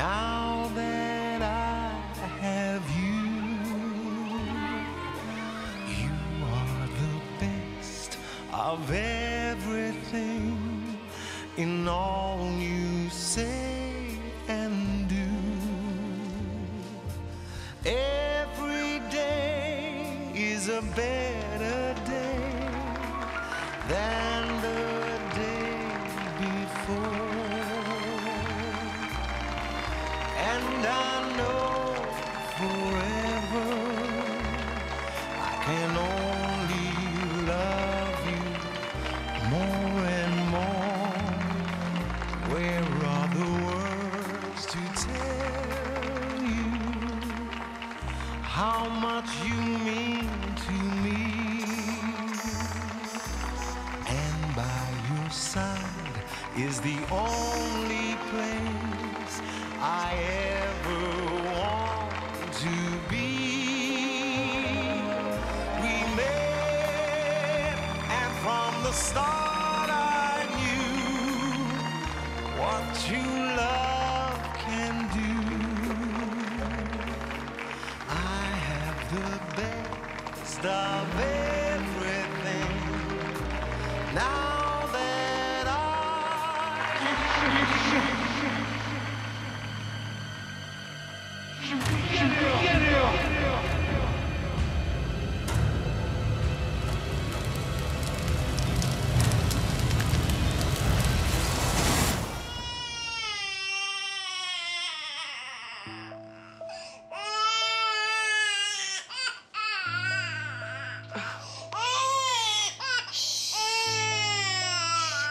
Now that I have you, you are the best of everything in all you say and do. Every day is a better day than the day before. And I know forever I can only love you more and more. Where are the words to tell you how much you mean to me? And by your side is the only place I ever want to be. We met, and from the start I knew what true love can do. I have the best of everything now that I am.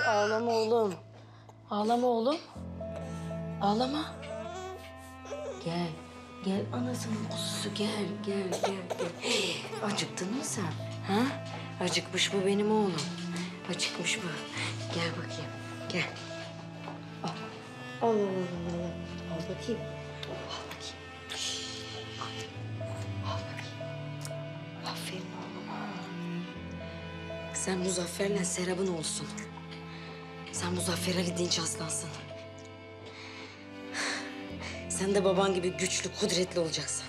Ağlama oğlum. Ağlama oğlum. Ağlama. Gel. Gel anasının kuzusu, gel, gel, gel, gel. Acıktın mı sen? Ha? Acıkmış mı benim oğlum? Acıkmış mı? Gel bakayım, gel. Al. Al, al, al, al. Al bakayım. Al bakayım. Al. Al bakayım. Aferin oğluma. Sen Muzaffer'le Serap'ın olsun. Sen Muzaffer Ali Dinç Aslansın. Sen de baban gibi güçlü, kudretli olacaksın.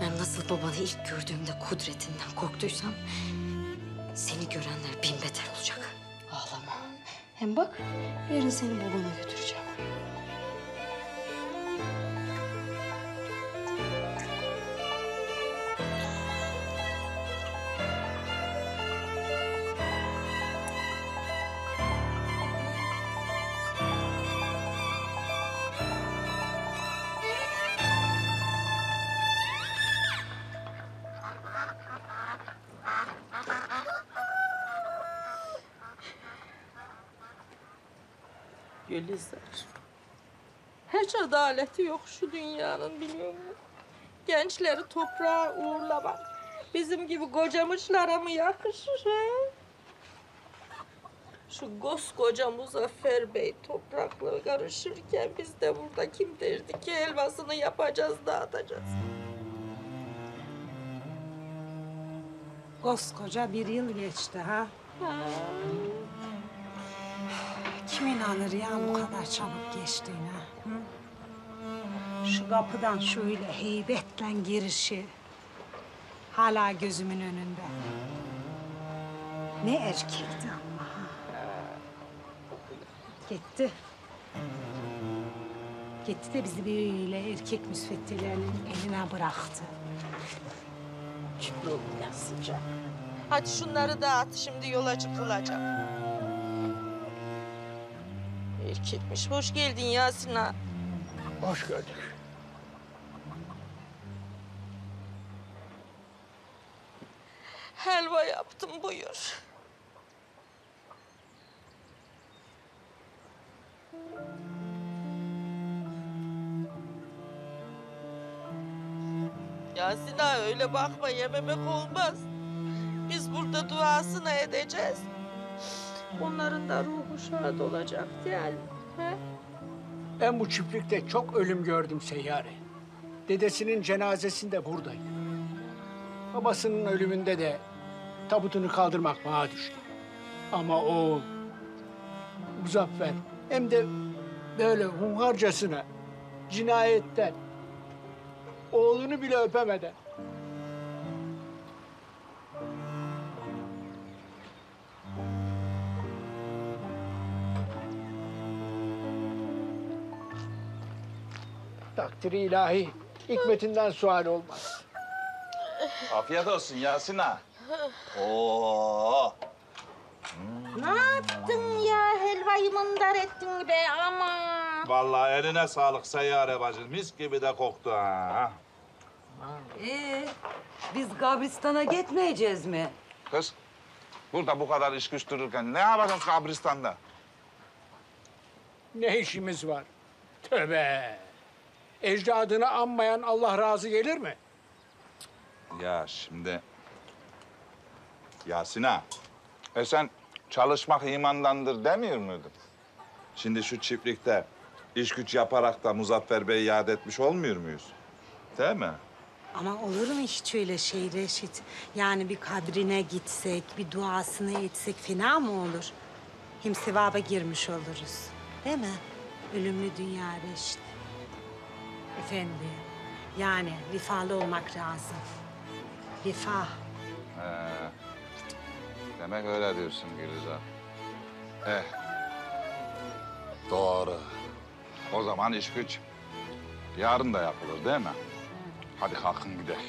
Ben nasıl babanı ilk gördüğümde kudretinden korktuysam... ...seni görenler bin beter olacak. Ağlama. Hem bak, yarın seni babana götüreceğim. Gülizar, hiç adaleti yok şu dünyanın, biliyor musun? Gençleri toprağa uğurlamak bizim gibi kocamışlara mı yakışır he? Şu koskoca Muzaffer Bey toprakla karışırken biz de burada kim derdi ki helvasını yapacağız, dağıtacağız. Koskoca bir yıl geçti ha? Ha. Kim inanır ya bu kadar çabuk geçtiğine? Hı? Şu kapıdan şöyle heybetle girişi hala gözümün önünde. Ne erkekti ama. Gitti. Gitti de bizi böyle erkek müsveddelerinin eline bıraktı. Şimdi oldu sıcak. Hadi şunları dağıt, şimdi yola çıkılacak. Çekmiş. Hoş geldin Yasin ağa. Hoş gördük. Helva yaptım, buyur. Yasin ağa öyle bakma, yememek olmaz. Biz burada duasını edeceğiz. Onların da ruhu şad olacak yani. He? Ben bu çiftlikte çok ölüm gördüm seyyare. Dedesinin cenazesinde buradaydım. Babasının ölümünde de tabutunu kaldırmak bana düştü. Ama oğul Muzaffer hem de böyle hunharcasına, cinayetten, oğlunu bile öpemeden. Takdiri ilahi, hikmetinden sual olmaz. Afiyet olsun Yasin ağa. Oo. Ne yaptın ya? Helvayı mındar ettin be aman. Vallahi eline sağlık seyyare bacım. Mis gibi de koktu ha. Biz kabristana gitmeyeceğiz mi? Kız, burada bu kadar iş güç dururken ne yapacaksın kabristanda? Ne işimiz var? Tövbe! Ecdadını anmayan Allah razı gelir mi? Ya şimdi... Yasin ağa, sen çalışmak imandandır demiyor muydun? Şimdi şu çiftlikte iş güç yaparak da Muzaffer Bey'i yad etmiş olmuyor muyuz? Değil mi? Ama olur mu hiç öyle şey Reşit? Yani bir kabrine gitsek, bir duasını etsek fena mı olur? Hem sevaba girmiş oluruz. Değil mi? Ölümlü dünya Reşit. Efendi, yani rifalı olmak lazım. Rifah. Demek öyle diyorsun Gülizar. Doğru. O zaman iş güç yarın da yapılır değil mi? Hadi kalkın gidelim.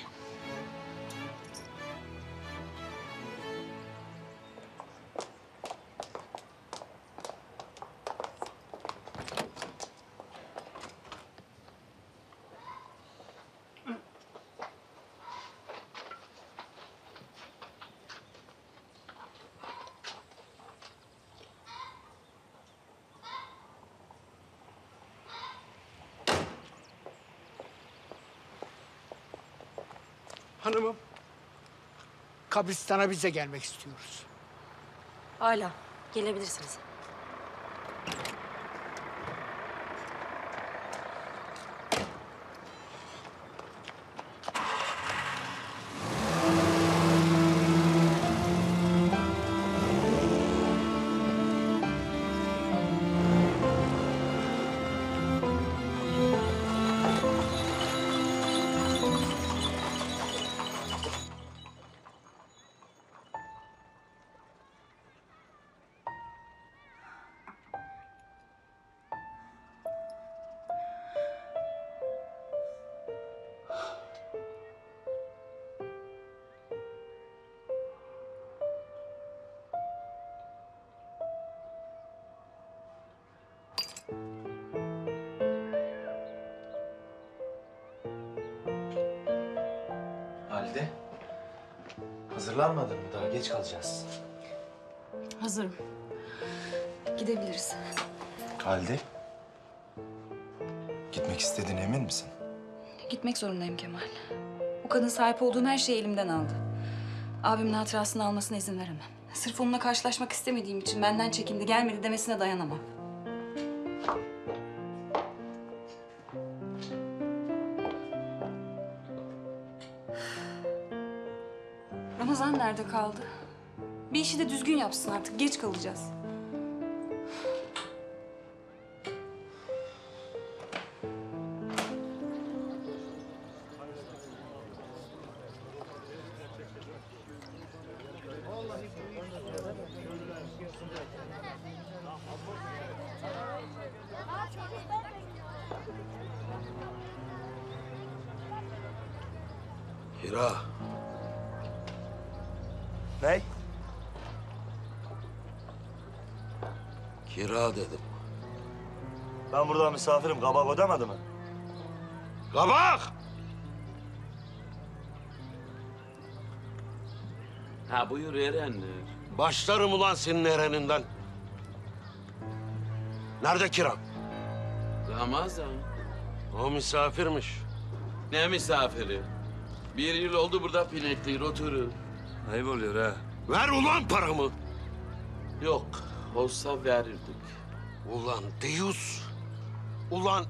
Hanımım, kabristana biz de gelmek istiyoruz. Âlâ, gelebilirsiniz. Halide, hazırlanmadın mı? Daha geç kalacağız. Hazırım. Gidebiliriz. Halide, gitmek istediğine emin misin? Gitmek zorundayım Kemal. O kadın sahip olduğum her şeyi elimden aldı. Abimin hatırasını almasına izin veremem. Sırf onunla karşılaşmak istemediğim için benden çekindi, gelmedi demesine dayanamam. Ramazan nerede kaldı? Bir işi de düzgün yapsın artık, geç kalacağız. Hira. Ne? Kira dedim. Ben burada misafirim. Kabak ödemedi mi? Kabak! Ha buyur Eren. Başlarım ulan senin Eren'inden. Nerede kiram? Ramazan. O misafirmiş. Ne misafiri? Bir yıl oldu burada pinekliği, oturur. Ayıp oluyor ha. Ver ulan paramı. Yok, olsa verirdik. Ulan deyus. Ulan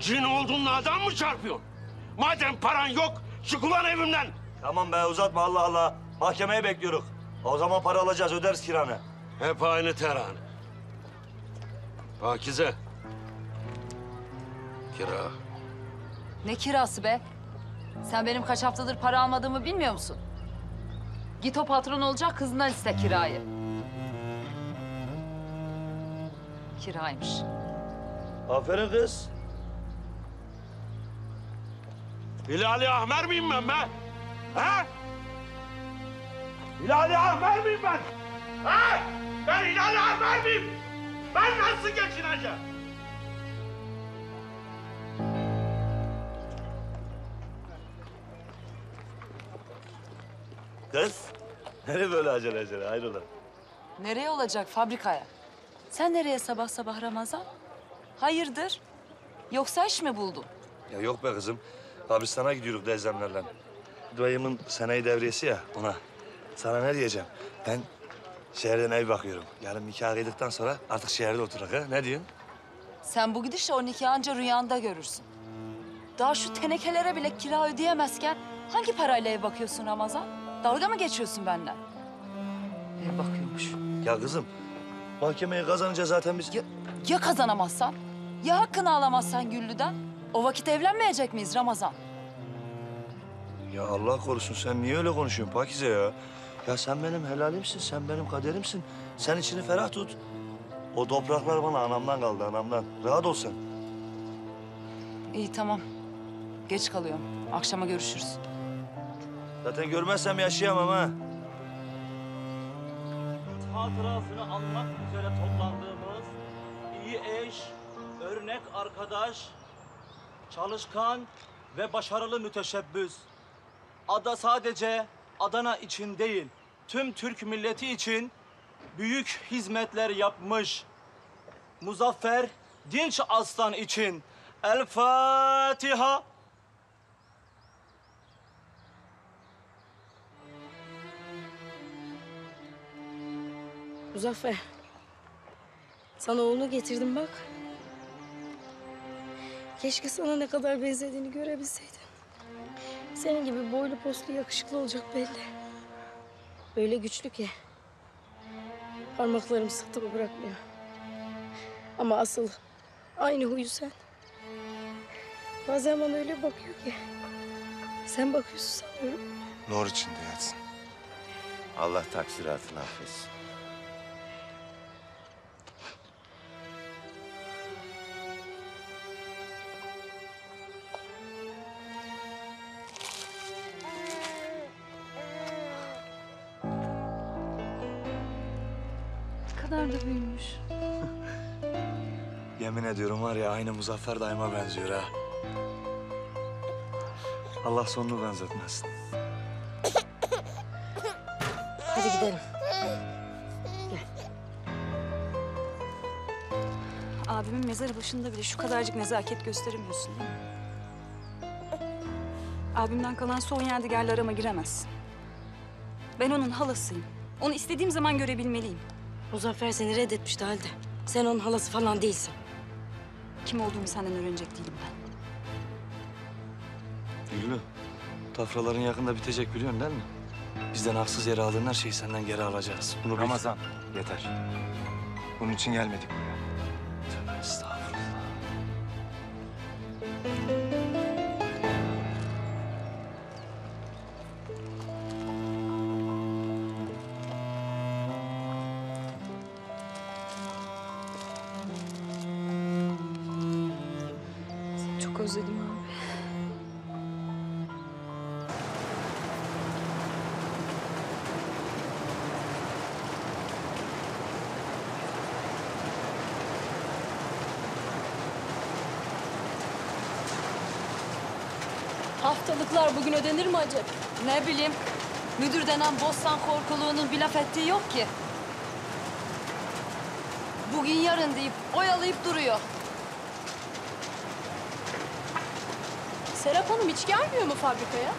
cin olduğunla adam mı çarpıyorsun? Madem paran yok, çık ulan evimden. Tamam be, uzatma Allah Allah. Mahkemeye bekliyoruz. O zaman para alacağız, öderiz kiranı. Hep aynı terane. Pakize. Kira. Ne kirası be? Sen benim kaç haftadır para almadığımı bilmiyor musun? Git o patron olacak kızından iste kirayı. Kiraymış. Aferin kız. Hilal-i Ahmer miyim ben be? Ha? Hilal-i Ahmer miyim ben? Ha? Ben Hilal-i Ahmer miyim? Ben nasıl geçineceğim? Kız, nereye böyle acele acele? Hayrola? Nereye olacak? Fabrikaya. Sen nereye sabah sabah Ramazan? Hayırdır? Yoksa iş mi buldun? Ya yok be kızım. Kabristan'a gidiyorduk teyzemlerle. Dayımın seneyi devriyesi ya ona. Sana ne diyeceğim? Ben şehirden ev bakıyorum. Yarın nikah edildikten sonra artık şehirde oturak ha? Ne diyorsun? Sen bu gidişle o nikahı anca rüyanda görürsün. Daha şu tenekelere bile kira ödeyemezken hangi parayla ev bakıyorsun Ramazan? Dalga mı geçiyorsun benden? Ev bakıyormuş. Ya kızım, mahkemeyi kazanınca zaten biz... Ya kazanamazsan? Ya hakkını alamazsan Güllü'den? O vakit evlenmeyecek miyiz Ramazan? Ya Allah korusun sen niye öyle konuşuyorsun Pakize ya? Ya sen benim helalimsin, sen benim kaderimsin. Sen içini ferah tut. O topraklar bana anamdan kaldı, anamdan. Rahat ol sen. İyi tamam. Geç kalıyorum. Akşama görüşürüz. Zaten görmezsem yaşayamam ha. Hatırasını anmak üzere toplandığımız iyi eş, örnek arkadaş, çalışkan ve başarılı müteşebbüs. Ada sadece Adana için değil, tüm Türk milleti için büyük hizmetler yapmış. Muzaffer Dinç Aslan için El Fatiha. Muzaffer, sana oğlunu getirdim bak. Keşke sana ne kadar benzediğini görebilseydin. Senin gibi boylu poslu yakışıklı olacak belli. Öyle güçlü ki parmaklarım sıktığımı bırakmıyor. Ama asıl aynı huyu sen. Bazen bana öyle bakıyor ki sen bakıyorsun sanıyorum. Nur içinde yatsın. Allah taksiratını affetsin. Nerede büyümüş? Yemin ediyorum var ya aynı Muzaffer dayıma benziyor ha. Allah sonunu benzetmesin. Hadi gidelim. Gel. Abimin mezarı başında bile şu kadarcık nezaket gösteremiyorsun değil mi? Abimden kalan son yadigarlarıma arama giremezsin. Ben onun halasıyım. Onu istediğim zaman görebilmeliyim. Muzaffer seni reddetmişti Halide. Sen onun halası falan değilsin. Kim olduğumu senden öğrenecek değilim ben. Güllü, tafraların yakında bitecek biliyorsun değil mi? Bizden haksız yere aldığın her şeyi senden geri alacağız. Bunu Ramazan, yeter. Bunun için gelmedik buraya. Tövbe estağfurullah. Özledim abi. Haftalıklar bugün ödenir mi acaba? Ne bileyim. Müdür denen bostan korkuluğunun bir laf ettiği yok ki. Bugün yarın deyip oyalayıp duruyor. Serap Hanım hiç gelmiyor mu fabrikaya?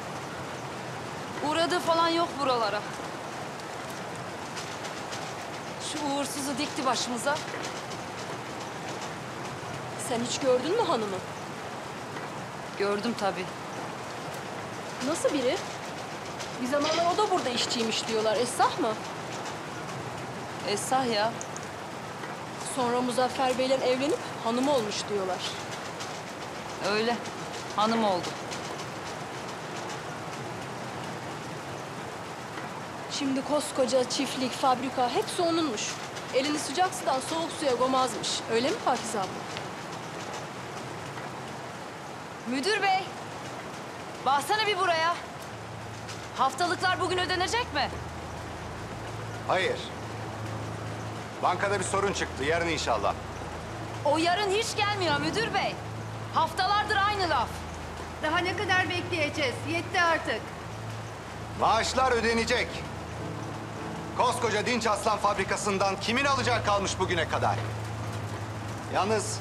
Uğradığı falan yok buralara. Şu uğursuzu dikti başımıza. Sen hiç gördün mü hanımı? Gördüm tabii. Nasıl biri? Bir zamanlar o da burada işçiymiş diyorlar. Esah mı? Esah ya. Sonra Muzaffer Bey'le evlenip hanım olmuş diyorlar. Öyle, hanım oldu. Şimdi koskoca çiftlik, fabrika hepsi onunmuş. Elini sıcak sudan soğuk suya gomazmış. Öyle mi Pakize abla? Müdür bey, baksana bir buraya. Haftalıklar bugün ödenecek mi? Hayır. Bankada bir sorun çıktı, yarın inşallah. O yarın hiç gelmiyor müdür bey. Haftalardır aynı laf. Daha ne kadar bekleyeceğiz? Yetti artık. Maaşlar ödenecek. Koskoca Dinç Aslan fabrikasından kimin alacağı kalmış bugüne kadar? Yalnız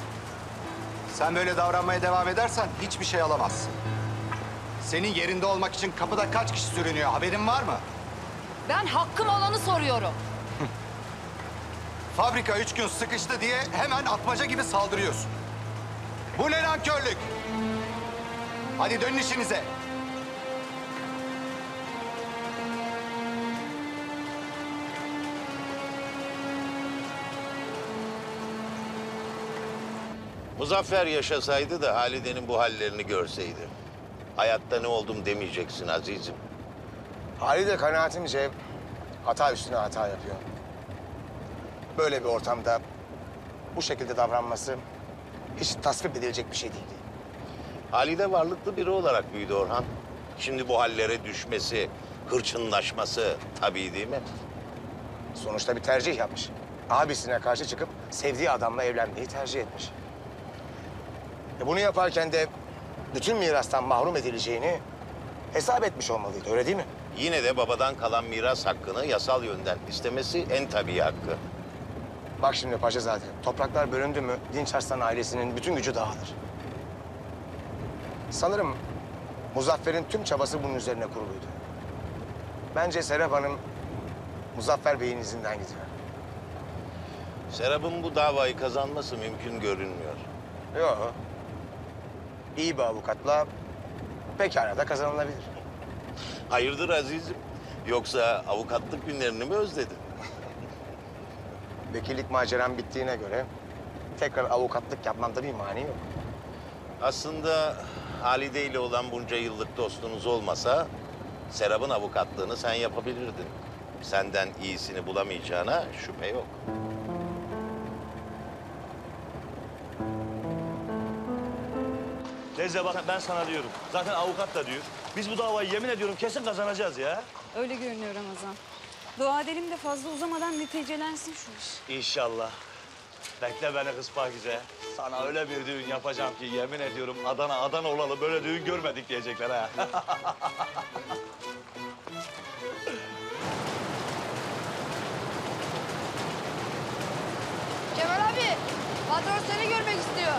sen böyle davranmaya devam edersen hiçbir şey alamazsın. Senin yerinde olmak için kapıda kaç kişi sürünüyor, haberin var mı? Ben hakkım olanı soruyorum. Fabrika 3 gün sıkıştı diye hemen atmaca gibi saldırıyorsun. Bu ne nankörlük? Hadi dönün işinize. Muzaffer yaşasaydı da Halide'nin bu hallerini görseydi. Hayatta ne oldum demeyeceksin azizim. Halide kanaatimce hata üstüne hata yapıyor. Böyle bir ortamda bu şekilde davranması hiç tasvip edilecek bir şey değildi. Halide varlıklı biri olarak büyüdü Orhan. Şimdi bu hallere düşmesi, hırçınlaşması tabii değil mi? Sonuçta bir tercih yapmış. Abisine karşı çıkıp sevdiği adamla evlenmeyi tercih etmiş. Bunu yaparken de bütün mirastan mahrum edileceğini hesap etmiş olmalıydı, öyle değil mi? Yine de babadan kalan miras hakkını yasal yönden istemesi en tabii hakkı. Bak şimdi Paşazade, topraklar bölündü mü Dinç Aslan ailesinin bütün gücü dağılır. Sanırım Muzaffer'in tüm çabası bunun üzerine kuruluydu. Bence Serap Hanım Muzaffer Bey'in izinden gidiyor. Serap'ın bu davayı kazanması mümkün görünmüyor. Yok. İyi bir avukatla pekala da kazanılabilir. Hayırdır azizim? Yoksa avukatlık günlerini mi özledin? Vekillik maceram bittiğine göre tekrar avukatlık yapmamda bir mani yok. Aslında Halide ile olan bunca yıllık dostunuz olmasa Serap'ın avukatlığını sen yapabilirdin. Senden iyisini bulamayacağına şüphe yok. Teyze bak ben sana diyorum. Zaten avukat da diyor. Biz bu davayı yemin ediyorum kesin kazanacağız ya. Öyle görünüyor Ramazan. Dua edelim de fazla uzamadan neticelensin şu iş. İnşallah. Bekle beni kız Pakize. Sana öyle bir düğün yapacağım ki yemin ediyorum Adana olalı böyle düğün görmedik diyecekler ha. Kemal abi, patron seni görmek istiyor.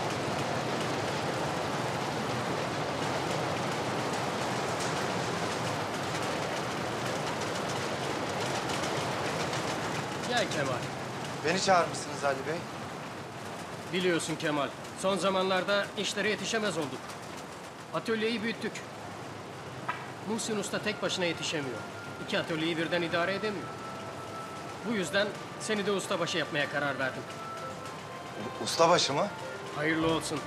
Gel Kemal. Beni çağırmışsınız Ali Bey. Biliyorsun Kemal, son zamanlarda işlere yetişemez olduk. Atölyeyi büyüttük. Muhsin Usta tek başına yetişemiyor. 2 atölyeyi birden idare edemiyor. Bu yüzden seni de ustabaşı yapmaya karar verdim. Ustabaşı mı? Hayırlı olsun.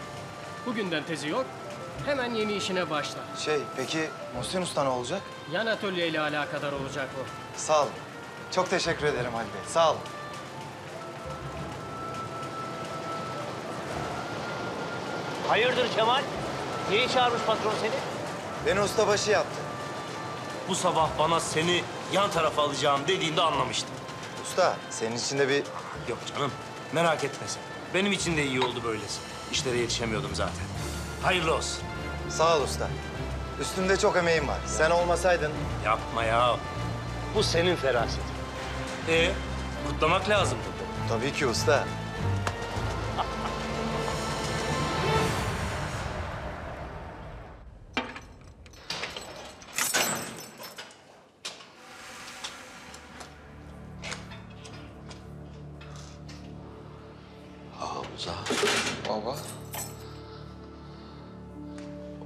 Bugünden tezi yok, hemen yeni işine başla. Peki Muhsin Usta ne olacak? Yan atölyeyle alakadar olacak o. Sağ olun. Çok teşekkür ederim Halil Bey. Sağ olun. Hayırdır Kemal? Niye çağırmış patron seni? Beni ustabaşı yaptı. Bu sabah bana seni yan tarafa alacağım dediğinde anlamıştım. Usta, senin için de bir... Yok canım, merak etme sen. Benim için de iyi oldu böylesi. İşlere yetişemiyordum zaten. Hayırlı olsun. Sağ ol usta. Üstümde çok emeğim var. Sen olmasaydın... Yapma ya. Bu senin ferasetin. Kutlamak lazım burada. Tabii ki usta. Hamza. Baba.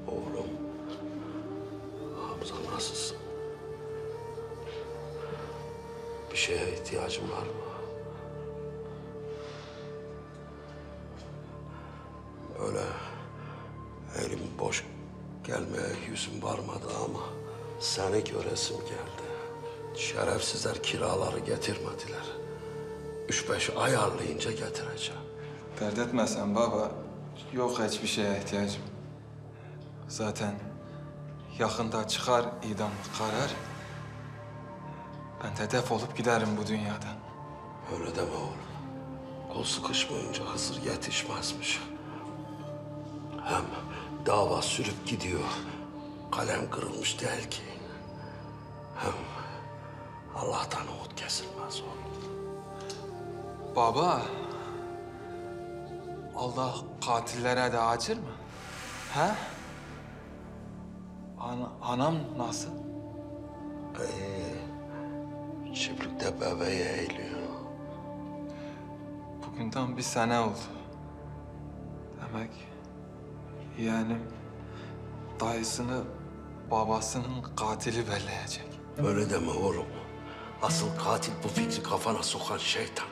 Oğlum. Hamza nasılsın? Bir şeye ihtiyacım var mı? boş gelmeye yüzüm varmadı ama seni göresim geldi. Şerefsizler kiraları getirmediler. 3-5 ayarlayınca getireceğim. Dert etme sen baba. Yok hiçbir şeye ihtiyacım. Zaten yakında çıkar idam karar. Ben de def olup giderim bu dünyadan. Öyle deme oğlum. Kol sıkışmayınca Hızır yetişmezmiş. Hem dava sürüp gidiyor. Kalem kırılmış değil ki. Hem Allah'tan umut kesilmez oğlum. Baba, Allah katillere de acır mı? He? Anam nasıl? Çiftlikte bebeği eğiliyor. Bugün tam bir sene oldu. Demek yani dayısını babasının katili belleyecek. Öyle deme oğlum. Asıl katil bu fikri kafana sokan şeytan.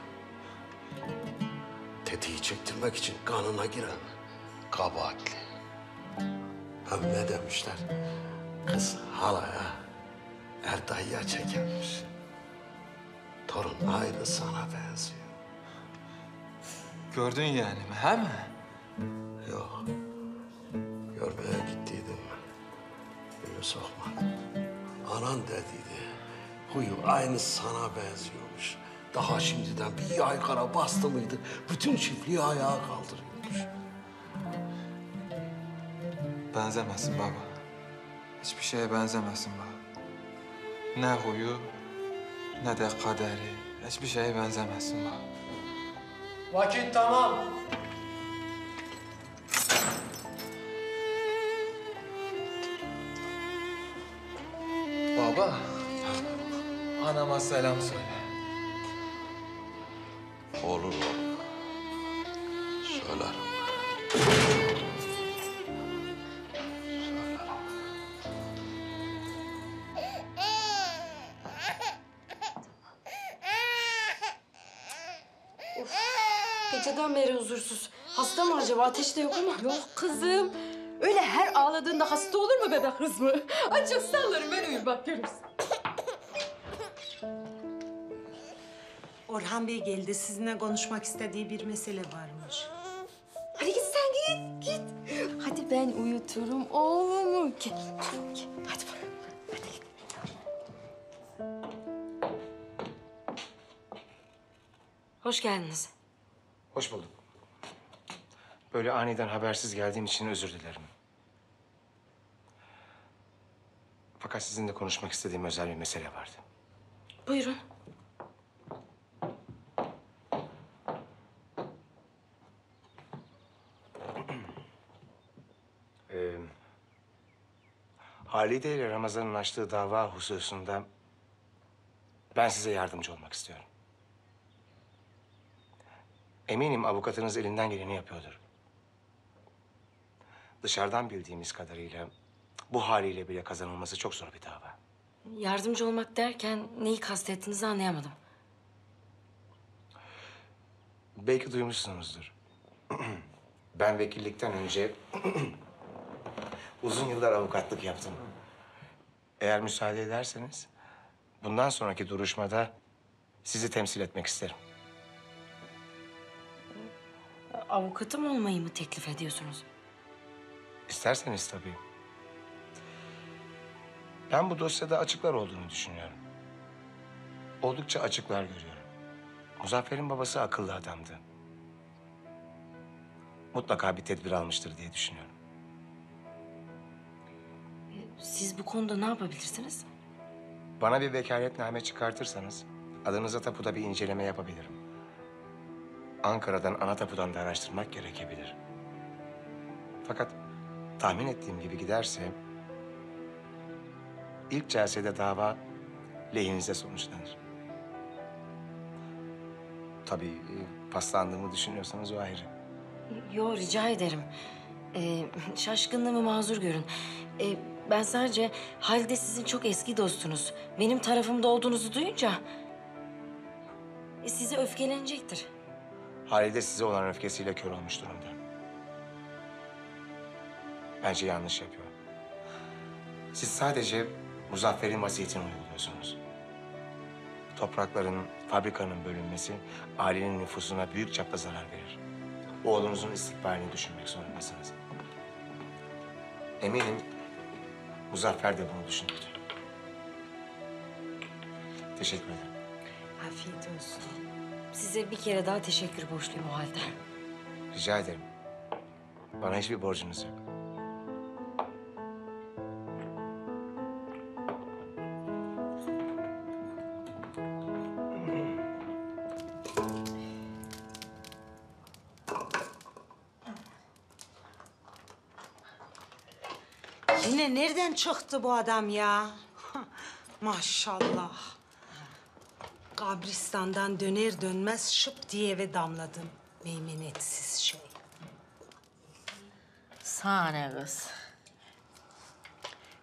Tetiği çektirmek için kanına giren kabahatli. Hem ne demişler? Kız halaya, erdayıya çekermiş. Torun aynı sana benziyor. Gördün yani mi, he mi? Yok. Görmeye gittiydim. Beni sokmadım. Anan dediydi. Huyu aynı sana benziyormuş. Daha şimdiden bir yaygara bastı mıydı, bütün çiftliği ayağa kaldırıyormuş. Benzemesin baba. Hiçbir şeye benzemesin baba. Ne huyu, ne de kaderi. Hiçbir şeye benzemesin baba. Vakit tamam. Baba, anama selam söyle. Olur oğlum. Söylerim. Of, geceden beri huzursuz. Hasta mı acaba? Ateş de yok ama. Yok kızım. Öyle her ağladığında hasta olur mu bebek kızımı? Açık sallarım ben uyur bak görürsün. Orhan Bey geldi. Sizinle konuşmak istediği bir mesele varmış. Hadi git sen git, git. Hadi ben uyuturum oğlumu. Git, git. Hadi bakalım. Hadi git. Hoş geldiniz. Hoş bulduk. Böyle aniden habersiz geldiğim için özür dilerim. Fakat sizinle konuşmak istediğim özel bir mesele vardı. Buyurun. Halide ile Ramazan'ın açtığı dava hususunda ben size yardımcı olmak istiyorum. Eminim avukatınız elinden geleni yapıyordur. Dışarıdan bildiğimiz kadarıyla bu haliyle bile kazanılması çok zor bir dava. Yardımcı olmak derken neyi kastettiğinizi anlayamadım. Belki duymuşsunuzdur. Ben vekillikten önce uzun yıllar avukatlık yaptım. Eğer müsaade ederseniz bundan sonraki duruşmada sizi temsil etmek isterim. Avukatım olmayı mı teklif ediyorsunuz? İsterseniz tabii. Ben bu dosyada açıklar olduğunu düşünüyorum. Oldukça açıklar görüyorum. Muzaffer'in babası akıllı adamdı. Mutlaka bir tedbir almıştır diye düşünüyorum. Siz bu konuda ne yapabilirsiniz? Bana bir vekaletname çıkartırsanız adınıza tapuda bir inceleme yapabilirim. Ankara'dan, ana tapudan da araştırmak gerekebilir. Fakat tahmin ettiğim gibi giderse ilk celsede dava lehinize sonuçlanır. Tabii paslandığımı düşünüyorsanız o ayrı. Yo, rica ederim. Şaşkınlığımı mazur görün. Ben sadece Halide sizin çok eski dostunuz. Benim tarafımda olduğunuzu duyunca sizi öfkelenecektir. Halide size olan öfkesiyle kör olmuş durumda. Bence yanlış yapıyor. Siz sadece Muzaffer'in vasiyetini uyguluyorsunuz. Toprakların, fabrikanın bölünmesi ailenin nüfusuna büyük çapta zarar verir. Oğlunuzun istikbalini düşünmek zorundasınız. Eminim Muzaffer de bunu düşündü. Teşekkür ederim. Afiyet olsun. Size bir kere daha teşekkür borçluyum o halde. Rica ederim. Bana hiçbir borcunuz yok. Yine nereden çıktı bu adam ya? Maşallah. Kabristan'dan döner dönmez şıp diye eve damladım. Meymenetsiz şey. Sahne kız.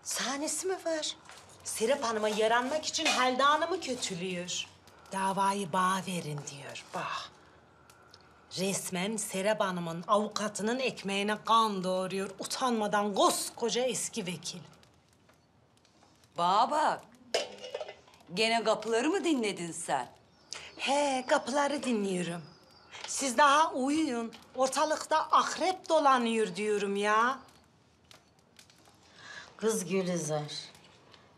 Sahnesi mi var? Serap Hanım'a yaranmak için Halide Hanım'ı kötülüyor. Davayı bağ verin diyor. Bah. Resmen Serap Hanım'ın avukatının ekmeğine kan doğuruyor. Utanmadan koskoca eski vekil. Bağa bak. Gene kapıları mı dinledin sen? He, kapıları dinliyorum. Siz daha uyuyun. Ortalıkta akrep dolanıyor diyorum ya. Kız Gülizar,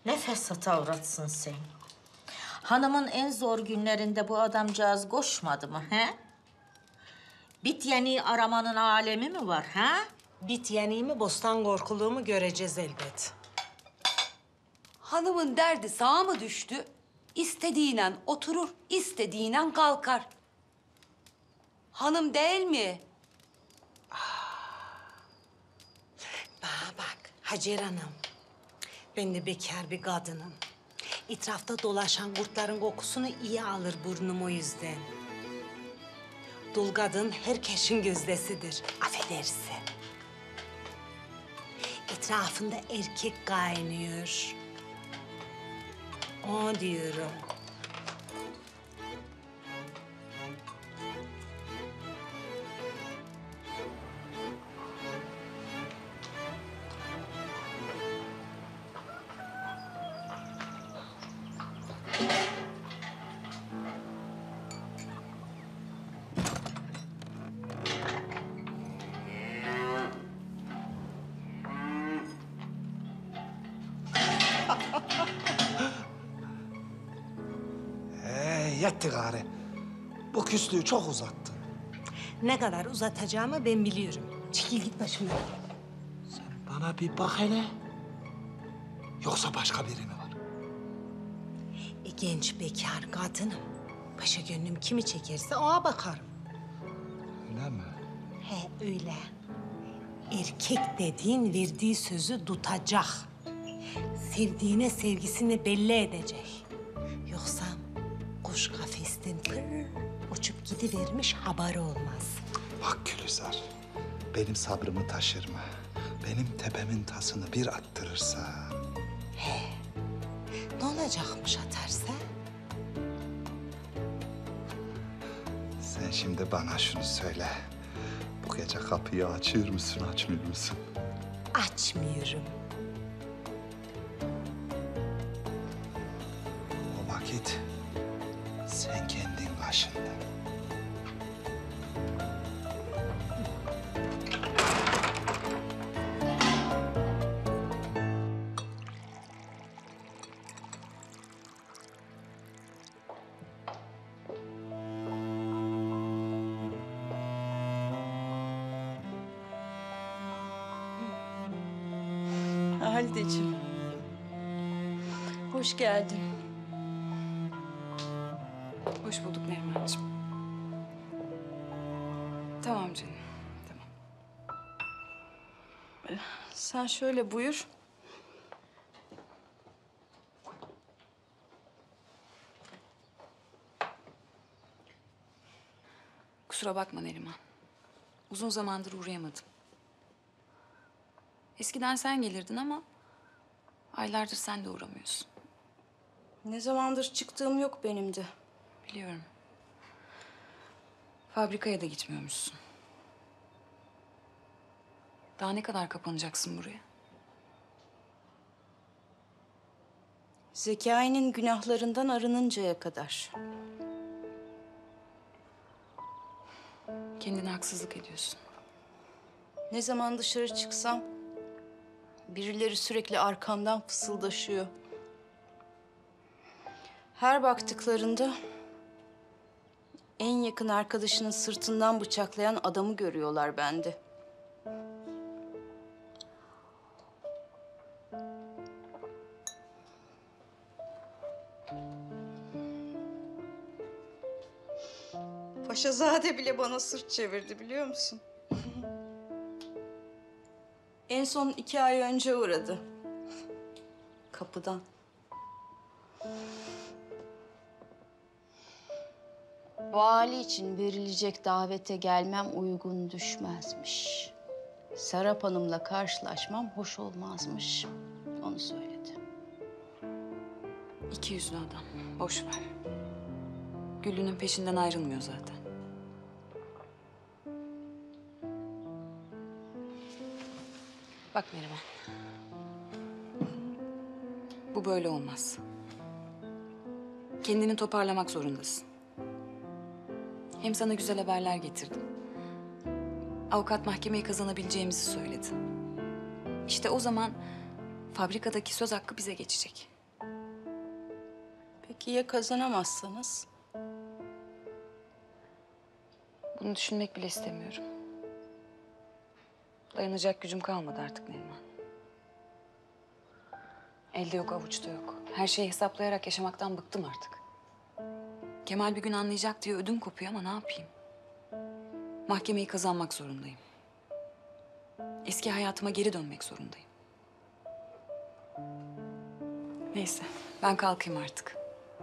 ne fesata uğratsın sen. Hanımın en zor günlerinde bu adamcağız koşmadı mı he? Bit yeniği aramanın alemi mi var ha? Bit yeniği mi, bostan korkuluğu mu göreceğiz elbet. Hanımın derdi sağa mı düştü? İstediğiyle oturur, istediğiyle kalkar. Hanım değil mi? Bana bak Hacer Hanım. Ben de bekar bir kadınım. İtrafta dolaşan kurtların kokusunu iyi alır burnum o yüzden. Dul kadın herkesin gözdesidir. Affedersin. Etrafında erkek kaynıyor. O diyorum. Yetti gari. Bu küslüğü çok uzattı. Ne kadar uzatacağımı ben biliyorum. Çekil git başımdan. Sen bana bir bak hele. Yoksa başka biri mi var? Genç bekar kadınım. Paşa gönlüm kimi çekerse ona bakarım. Öyle mi? He öyle. Erkek dediğin verdiği sözü tutacak. Sevdiğine sevgisini belli edecek. Yoksa kuş kafesten uçup gidivermiş, haberi olmaz. Bak Gülizar, benim sabrımı taşırma. Benim tepemin tasını bir attırırsa... He, ne olacakmış atarsa? Sen şimdi bana şunu söyle. Bu gece kapıyı açıyor musun, açmıyor musun? Açmıyorum. O vakit... Sen kendin başında. Halideciğim, hoş geldin. Hoş bulduk Neriman'cığım. Tamam canım, tamam. Sen şöyle buyur. Kusura bakma Neriman. Uzun zamandır uğrayamadım. Eskiden sen gelirdin ama... ...aylardır sen de uğramıyorsun. Ne zamandır çıktığım yok benim de. Biliyorum. Fabrikaya da gitmiyormuşsun. Daha ne kadar kapanacaksın buraya? Zekia'nın günahlarından arınıncaya kadar. Kendine haksızlık ediyorsun. Ne zaman dışarı çıksam birileri sürekli arkamdan fısıldaşıyor. Her baktıklarında en yakın arkadaşının sırtından bıçaklayan adamı görüyorlar bende. Paşazade bile bana sırt çevirdi biliyor musun? En son 2 ay önce uğradı. Kapıdan. Vali için verilecek davete gelmem uygun düşmezmiş. Serap Hanım'la karşılaşmam hoş olmazmış. Onu söyledi. 2 yüzlü adam. Boş ver. Güllü'nün peşinden ayrılmıyor zaten. Bak Neriman. Bu böyle olmaz. Kendini toparlamak zorundasın. Hem sana güzel haberler getirdim. Avukat mahkemeyi kazanabileceğimizi söyledi. İşte o zaman fabrikadaki söz hakkı bize geçecek. Peki ya kazanamazsanız? Bunu düşünmek bile istemiyorum. Dayanacak gücüm kalmadı artık Neriman. Elde yok, avuçta yok. Her şeyi hesaplayarak yaşamaktan bıktım artık. Kemal bir gün anlayacak diye ödüm kopuyor ama ne yapayım? Mahkemeyi kazanmak zorundayım. Eski hayatıma geri dönmek zorundayım. Neyse, ben kalkayım artık.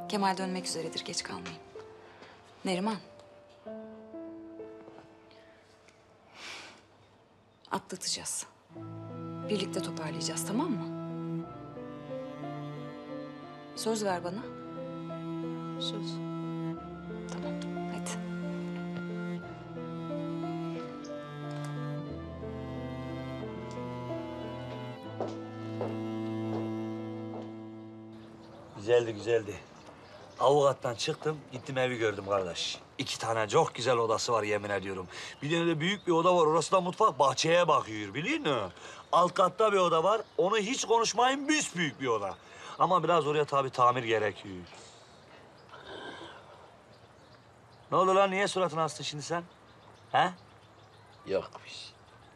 Kemal dönmek üzeredir, geç kalmayayım. Neriman. Atlatacağız. Birlikte toparlayacağız, tamam mı? Söz ver bana. Söz. Tamam, hadi. Güzeldi. Avukattan çıktım, gittim evi gördüm kardeş. 2 tane çok güzel odası var yemin ediyorum. Bir tane de büyük bir oda var, orası da mutfak, bahçeye bakıyor biliyor musun? Alt katta bir oda var, onu hiç konuşmayın, büyük bir oda. Ama biraz oraya tabii tamir gerekiyor. Ne oldu lan? Niye suratını astın şimdi sen? He? Yok bir şey.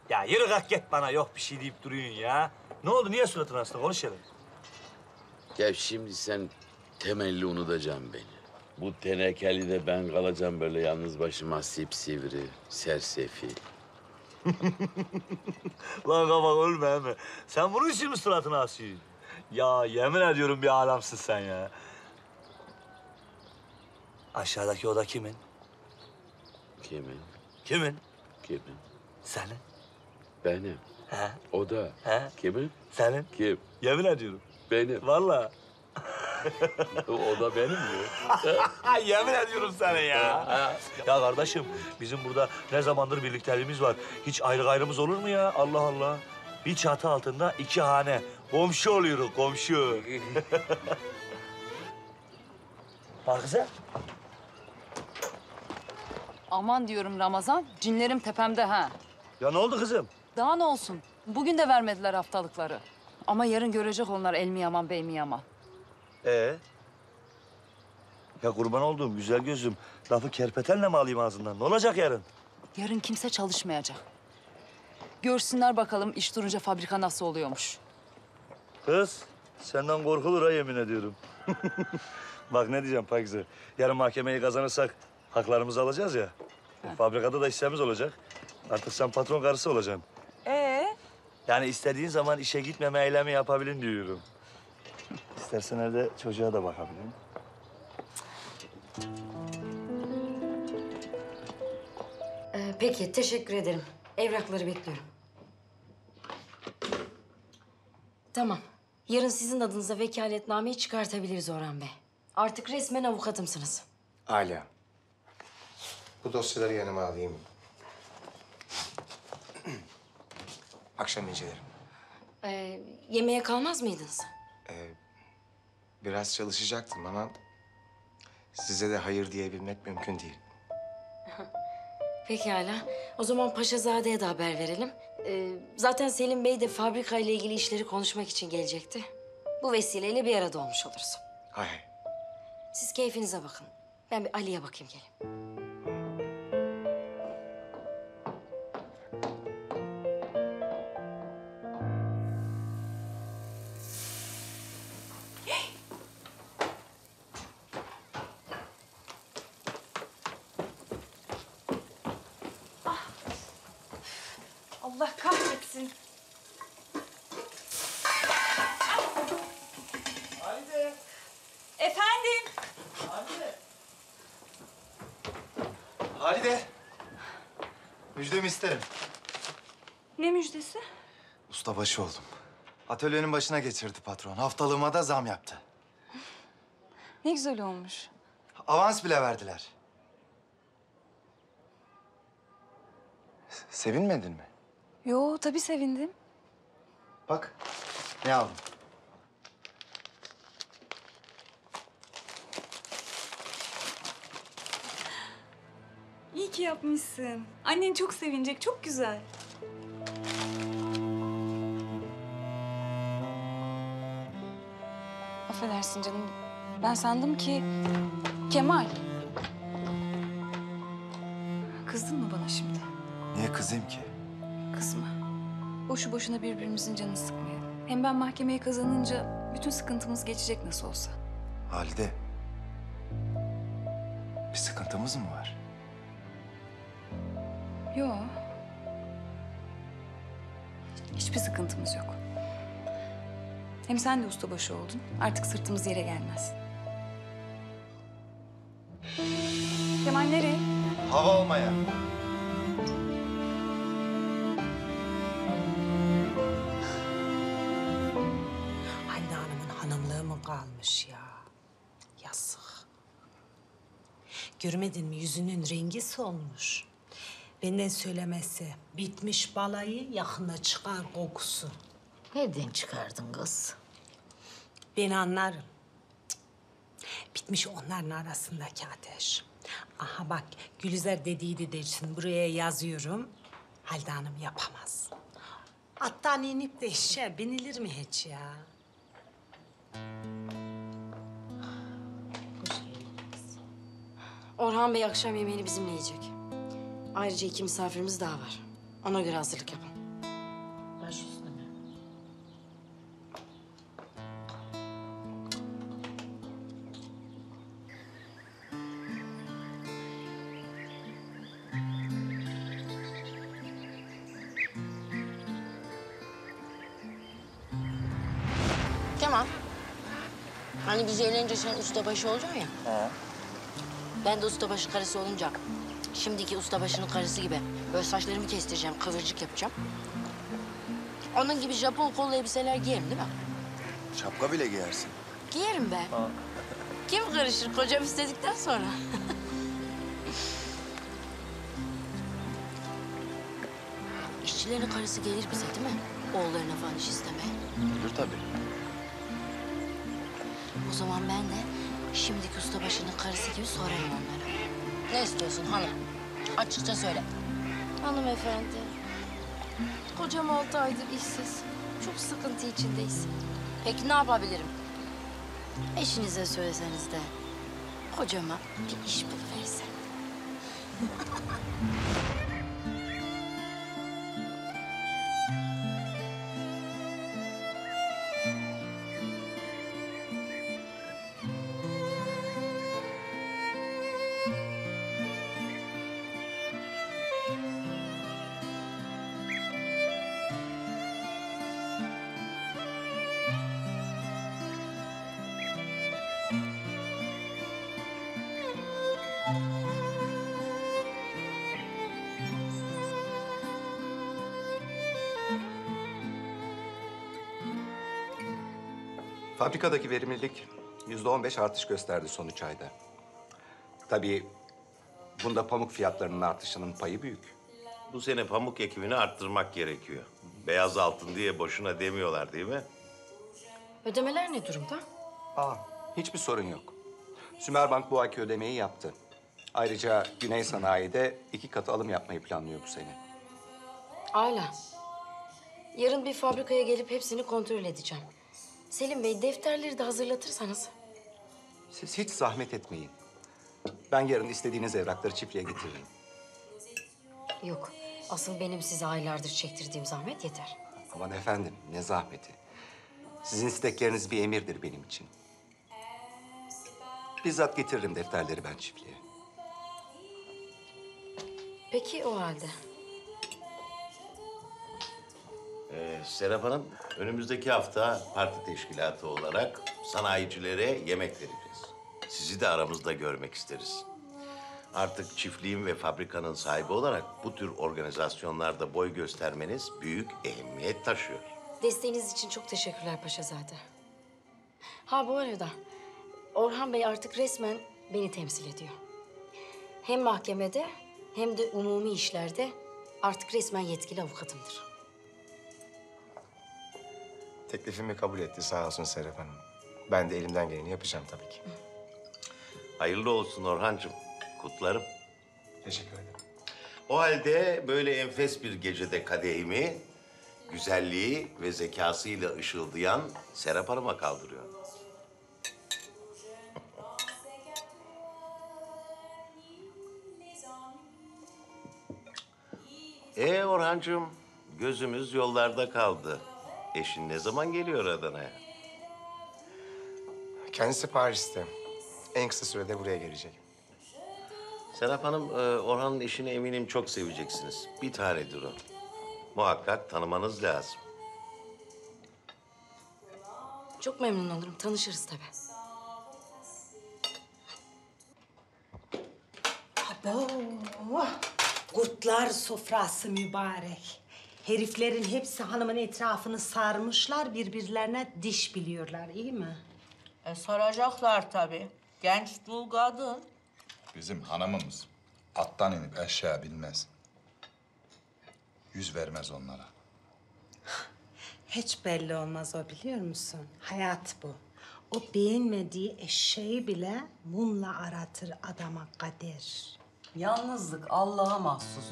Ya yürü kalk git bana. Yok bir şey deyip duruyorsun ya. Ne oldu? Niye suratını astın? Konuşalım. Ya şimdi sen temelli unutacaksın beni. Bu tenekeli de ben kalacağım böyle yalnız başıma sipsivri, sersefi. Lan kafak ölme hemen. Sen bunun için mi suratını asıyorsun? Ya yemin ediyorum bir alemsin sen ya. Aşağıdaki oda kimin? Kimin? Senin. Benim. He? O da. He? Kimin? Senin. Kim? Yemin ediyorum. Benim. Vallahi. O da benim mi? Yemin ediyorum sana ya. Ya kardeşim, bizim burada ne zamandır birlikteliğimiz var. Hiç ayrı gayrımız olur mu ya? Allah Allah. Bir çatı altında 2 hane. Komşu oluyoruz, komşu. Pakize. Aman diyorum Ramazan, cinlerim tepemde ha. Ya ne oldu kızım? Daha ne olsun, bugün de vermediler haftalıkları. Ama yarın görecek onlar el mi yaman, bey mi yaman. Ya kurban olduğum güzel gözüm, lafı kerpetenle mi alayım ağzından? Ne olacak yarın? Yarın kimse çalışmayacak. Görsünler bakalım iş durunca fabrika nasıl oluyormuş. Kız, senden korkulur ha yemin ediyorum. Bak ne diyeceğim Pakize, yarın mahkemeyi kazanırsak haklarımızı alacağız ya. Fabrikada da hissemiz olacak. Artık sen patron karısı olacaksın. Yani istediğin zaman işe gitmeme eylemi yapabilin diyorum. İstersen evde çocuğa da bakabilirim. Peki, teşekkür ederim. Evrakları bekliyorum. Tamam. Yarın sizin adınıza vekaletnameyi çıkartabiliriz Orhan Bey. Artık resmen avukatımsınız. Âlâ. Bu dosyaları yanıma alayım. Akşam incelerim. Yemeğe kalmaz mıydınız? Biraz çalışacaktım ama size de hayır diyebilmek mümkün değil. Pekala. O zaman Paşazade'ye de haber verelim. Zaten Selim Bey de fabrika ile ilgili işleri konuşmak için gelecekti. Bu vesileyle bir arada olmuş oluruz. Hay hay. Siz keyfinize bakın. Ben bir Ali'ye bakayım gelin. Allah kahretsin. Halide. Efendim. Halide. Halide. Müjdemi isterim. Ne müjdesi? Ustabaşı oldum. Atölyenin başına geçirdi patron. Haftalığıma da zam yaptı. Ne güzel olmuş. Avans bile verdiler. Sevinmedin mi? Yo, tabii sevindim. Bak, ne aldım? İyi ki yapmışsın. Annen çok sevinecek, çok güzel. Affedersin canım, ben sandım ki... Kemal. Kızdın mı bana şimdi? Niye kızayım ki? Kızma. Boşu boşuna birbirimizin canını sıkmayalım. Hem ben mahkemeyi kazanınca bütün sıkıntımız geçecek nasıl olsa. Halide, bir sıkıntımız mı var? Yok. Hiçbir sıkıntımız yok. Hem sen de ustabaşı oldun. Artık sırtımız yere gelmez. Kemal nereye? Hava almaya. Kalmış ya. Yazık. Görmedin mi? Yüzünün rengi solmuş. Benden söylemesi. Bitmiş balayı yakına çıkar kokusu. Nereden çıkardın kız? Ben anlarım. Bitmiş onların arasındaki ateş. Aha bak Gülizar dediydi dersin. Buraya yazıyorum. Halide Hanım yapamaz. Attan inip de işe binilir mi hiç ya? Orhan Bey akşam yemeğini bizimle yiyecek. Ayrıca 2 misafirimiz daha var. Ona göre hazırlık yapın. Baş üstüne. Kemal. Hani biz eğlenince sen ustabaşı olacaksın ya. He. Ben de ustabaşı karısı olunca, şimdiki ustabaşının karısı gibi böyle saçlarımı kestireceğim, kıvırcık yapacağım. Onun gibi Japon kol elbiseler giyerim değil mi? Şapka bile giyersin. Giyerim be. Ha. Kim karışır kocam istedikten sonra? İşçilerin karısı gelir bize değil mi? Oğullarına falan iş istemeye. Gelir tabii. O zaman ben de şimdiki ustabaşının karısı gibi sorarım onlara. Ne istiyorsun hanım? Açıkça söyle. Hanımefendi, kocam 6 aydır işsiz. Çok sıkıntı içindeyiz. Peki ne yapabilirim? Eşinize söyleseniz de kocama bir iş buluverirsen. Fabrikadaki verimlilik %15 artış gösterdi son 3 ayda. Tabii bunda pamuk fiyatlarının artışının payı büyük. Bu sene pamuk ekimini arttırmak gerekiyor. Beyaz altın diye boşuna demiyorlar değil mi? Ödemeler ne durumda? Aa, hiçbir sorun yok. Sümerbank bu ayki ödemeyi yaptı. Ayrıca Güney Sanayi'de 2 katı alım yapmayı planlıyor bu sene. Âlâ. Yarın bir fabrikaya gelip hepsini kontrol edeceğim. Selim Bey, defterleri de hazırlatırsanız. Siz hiç zahmet etmeyin. Ben yarın istediğiniz evrakları çiftliğe getiririm. Yok, asıl benim size aylardır çektirdiğim zahmet yeter. Aman efendim, ne zahmeti. Sizin istekleriniz bir emirdir benim için. Bizzat getiririm defterleri ben çiftliğe. Peki o halde. Serap Hanım, önümüzdeki hafta parti teşkilatı olarak sanayicilere yemek vereceğiz. Sizi de aramızda görmek isteriz. Artık çiftliğin ve fabrikanın sahibi olarak bu tür organizasyonlarda boy göstermeniz büyük ehemmiyet taşıyor. Desteğiniz için çok teşekkürler Paşazade. Ha bu arada Orhan Bey artık resmen beni temsil ediyor. Hem mahkemede hem de umumi işlerde artık resmen yetkili avukatımdır. Teklifimi kabul etti sağ olsun Serap Hanım. Ben de elimden geleni yapacağım tabii ki. Hayırlı olsun Orhancığım. Kutlarım. Teşekkür ederim. O halde böyle enfes bir gecede kadehimi güzelliği ve zekasıyla ışıldayan Serap Hanım'a kaldırıyor. Orhancığım, gözümüz yollarda kaldı. Eşin ne zaman geliyor Adana'ya? Kendisi Paris'te. En kısa sürede buraya gelecek. Serap Hanım, Orhan'ın eşini eminim çok seveceksiniz. Bir tanedir o. Muhakkak tanımanız lazım. Çok memnun olurum. Tanışırız tabii. Abo! Kurtlar sofrası mübarek. Heriflerin hepsi hanımın etrafını sarmışlar, birbirlerine diş biliyorlar, iyi mi? Saracaklar tabii. Genç dul kadın. Bizim hanımımız attan inip aşağı bilmez. Yüz vermez onlara. Hiç belli olmaz o, biliyor musun? Hayat bu. O beğenmediği eşeği bile mumla aratır adama kader. Yalnızlık Allah'a mahsus.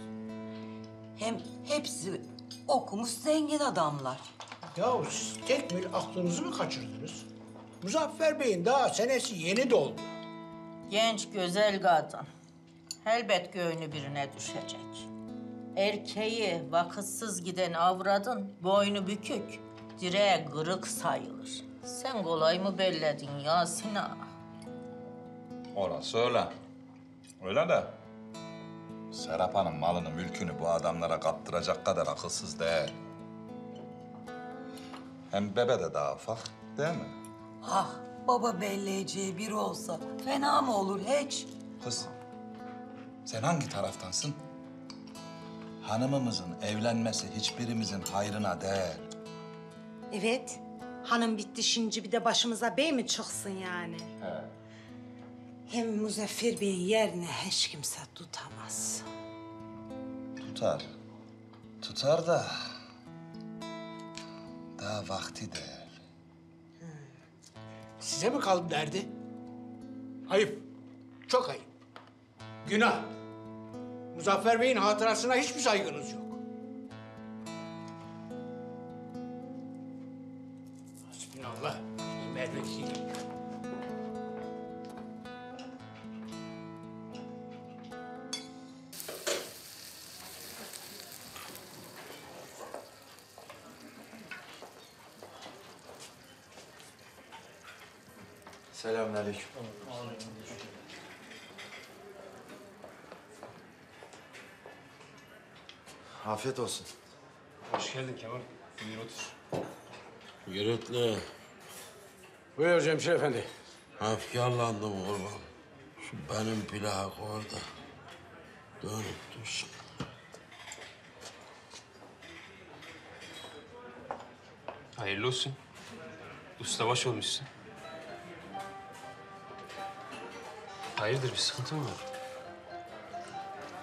Hem hepsi okumuş zengin adamlar. Yahu siz tekmil aklınızı mı kaçırdınız? Muzaffer Bey'in daha senesi yeni doldu. Genç güzel kadın. Elbet göğünü birine düşecek. Erkeği vakıtsız giden avradın boynu bükük, direğe kırık sayılır. Sen kolay mı belledin Yasin ağa? Orası öyle. Öyle de Serap Hanım malını, mülkünü bu adamlara kaptıracak kadar akılsız değil. Hem bebe de daha ufak, değil mi? Ah, baba belleyeceği biri olsa fena mı olur hiç? Kız, sen hangi taraftansın? Hanımımızın evlenmesi hiçbirimizin hayrına değil. Evet, hanım bitti şimdi bir de başımıza bey mi çıksın yani? He. Hem Muzaffer Bey'in yerine hiç kimse tutamaz. Tutar. Tutar da daha vakti değil. Hmm. Size mi kaldı derdi? Ayıp. Çok ayıp. Günah. Muzaffer Bey'in hatırasına hiçbir saygınız yok. Hasbinallah. Mervekilim. Selamünaleyküm. Afiyet olsun. Hoş geldin Kemal. Buyur otur. Giritli. Buyur Cemşir efendi. Afkarlandım kurban. Şu benim plak orada. Dönüp dursun. Hayırlı olsun. Ustabaş olmuşsun. Hayırdır, bir sıkıntı mı var?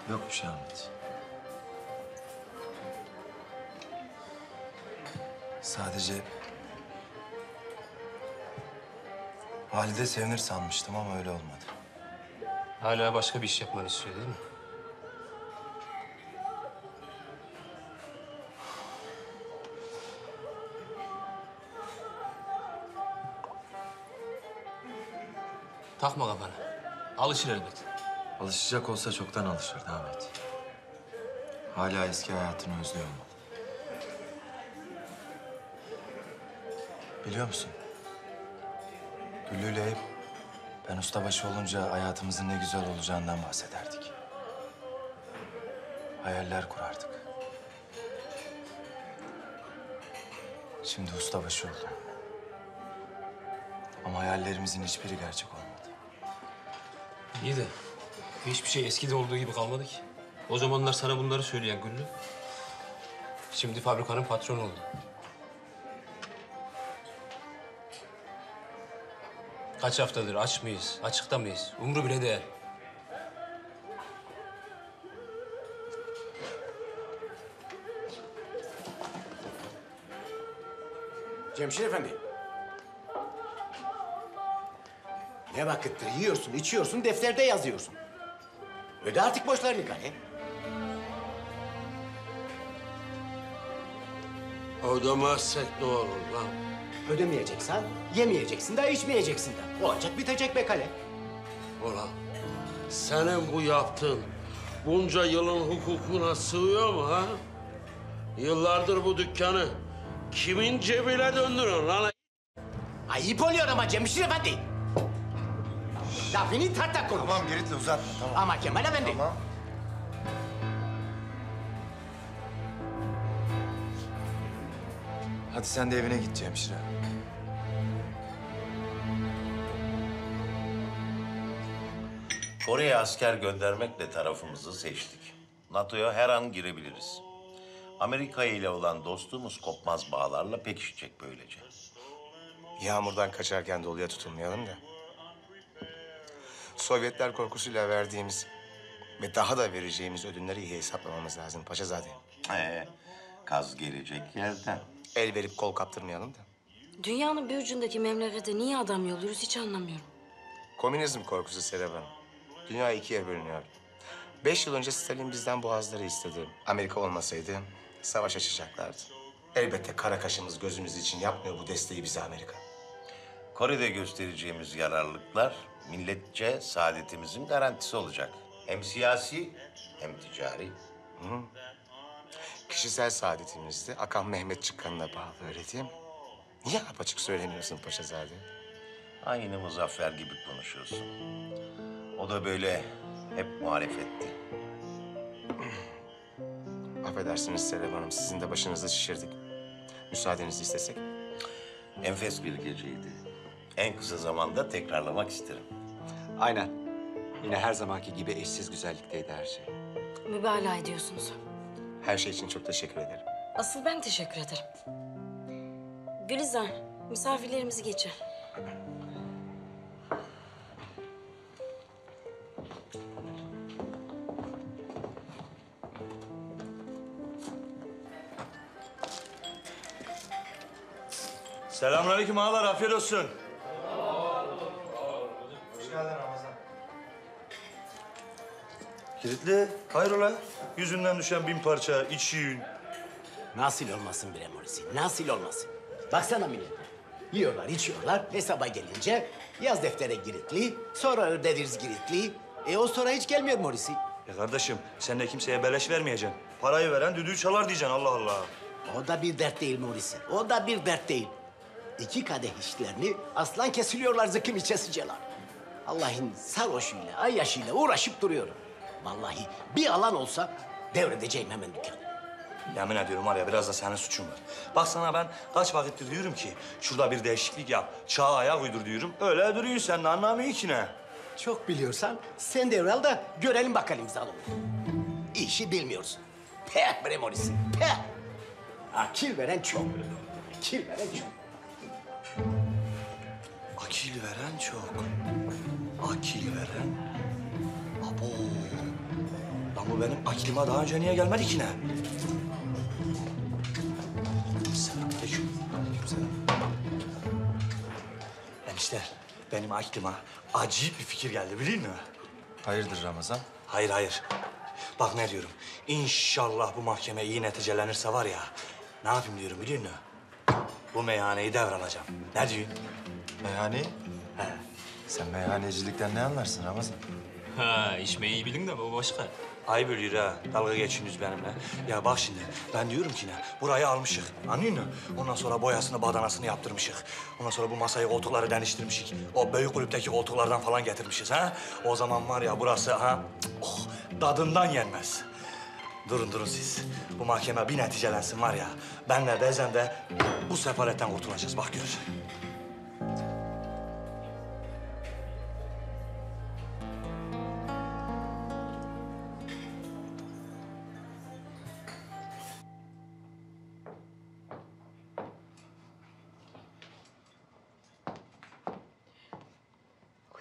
Yok bir şey Ahmet. Sadece... Halide sevinir sanmıştım ama öyle olmadı. Hala başka bir iş yapmanı istiyor değil mi? Takma kafana. Alışır elbet. Alışacak olsa çoktan alışırdı Ahmet. Hala eski hayatını özlüyor mu? Biliyor musun? Güllü'yle hep ben ustabaşı olunca hayatımızın ne güzel olacağından bahsederdik. Hayaller kurardık. Şimdi ustabaşı oldum. Ama hayallerimizin hiçbiri gerçek olmadı. İyi de hiçbir şey eskide olduğu gibi kalmadı ki. O zamanlar sana bunları söyleyen Güllü, şimdi fabrikanın patronu oldu. Kaç haftadır aç mıyız, açıkta mıyız? Umru bile değer. Cemşir Efendi. Ne vakittir yiyorsun, içiyorsun, defterde yazıyorsun. Öde artık borçlarını kalem. Ödemezsek ne olur lan? Ödemeyeceksen, yemeyeceksin de, içmeyeceksin de. Olacak, bitecek be kale. Ulan, senin bu yaptığın bunca yılın hukukuna sığıyor mu ha? Yıllardır bu dükkanı kimin cebine döndürüyorsun lan? Ayıp oluyor ama Cemşir Efendi. Lafını tartak konuş. Tamam Giritli, uzatma tamam. Ama Kemal Efendi. Tamam. Hadi sen de evine git Cemşir'e. Kore'ye asker göndermekle tarafımızı seçtik. NATO'ya her an girebiliriz. Amerika ile olan dostluğumuz kopmaz bağlarla pekişecek böylece. Yağmurdan kaçarken doluya tutulmayalım da. Sovyetler korkusuyla verdiğimiz ve daha da vereceğimiz ödünleri iyi hesaplamamız lazım Paşazade. Kaz gelecek yerden. El verip kol kaptırmayalım da. Dünyanın bir ucundaki memlekete niye adam yolluyoruz hiç anlamıyorum. Komünizm korkusu Serap Hanım. Dünya ikiye bölünüyor. 5 yıl önce Stalin bizden boğazları istedi. Amerika olmasaydı savaş açacaklardı. Elbette kara kaşımız gözümüz için yapmıyor bu desteği bize Amerika. Kore'de göstereceğimiz yararlılıklar milletçe saadetimizin garantisi olacak. Hem siyasi hem ticari. Hı. Kişisel saadetimizdi. Akan Mehmet çıkkanına bağlı öyle değil mi? Niye apaçık söylemiyorsun Paşazade? Aynı Muzaffer gibi konuşuyorsun. O da böyle hep muhalefetti. Affedersiniz Selim Hanım, sizin de başınızı şişirdik. Müsaadenizi istesek. Enfes bir geceydi. En kısa zamanda tekrarlamak isterim. Aynen. Yine her zamanki gibi eşsiz güzellikteydi her şey. Mübalağa ediyorsunuz. Her şey için çok teşekkür ederim. Asıl ben teşekkür ederim. Gülizar, misafirlerimizi geçir. Selamünaleyküm ağalar, afiyet olsun. Hoş geldin Ramazan. Giritli, hayrola? Yüzünden düşen 1000 parça, için. Nasıl olmasın bre morisi, nasıl olmasın? Baksana millet, yiyorlar, içiyorlar, hesaba gelince yaz deftere Giritli, sonra öderiz Giritli. O sonra hiç gelmiyor morisi. Ya kardeşim, sen de kimseye beleş vermeyeceksin. Parayı veren düdüğü çalar diyeceksin, Allah Allah. O da bir dert değil morisi, o da bir dert değil. 2 kadeh işlerini aslan kesiliyorlar, zıkkım içesiceler. Allah'ın sarhoşuyla, ayyaşıyla uğraşıp duruyorum. Vallahi bir alan olsa devredeceğim hemen dükkanı. Yemin ediyorum var ya, biraz da senin suçun var. Bak sana ben kaç vakittir diyorum ki şurada bir değişiklik yap, çağa ayak uydur diyorum. Öyle duruyor, sen de anlamıyor ki ne? Çok biliyorsan sen devral da görelim bakalım zalım. İşi bilmiyorsun. Peh bre morisi, peh. Akil veren çok. Akil veren çok. Akil veren çok. Akil veren... Lan bu benim aklıma daha önce niye gelmedi ki ne? Selamünaleyküm. Gençler, benim aklıma acayip bir fikir geldi, biliyor musun? Hayırdır Ramazan? Hayır, hayır. Bak ne diyorum, İnşallah bu mahkeme iyi neticelenirse var ya... ...ne yapayım diyorum, biliyor musun? Bu meyhaneyi devralacağım. Ne diyorsun? Meyhaneyi? He. Sen meyhanecilikten ne anlarsın Ramazan? Ha, içmeyi iyi bilin de bu başka. Ayıp ölüyor ha, dalga geçiniz benimle. Ya bak şimdi, ben diyorum ki ne, burayı almışık, anlıyor musun? Ondan sonra boyasını, badanasını yaptırmışık. Ondan sonra bu masayı, koltukları değiştirmişik. O büyük kulüpteki koltuklardan falan getirmişiz ha. O zaman var ya burası ha, oh, dadından yenmez. Durun, durun siz. Bu mahkeme bir neticelensin var ya, benle bezen de bu sefaletten kurtulacağız, bak gör.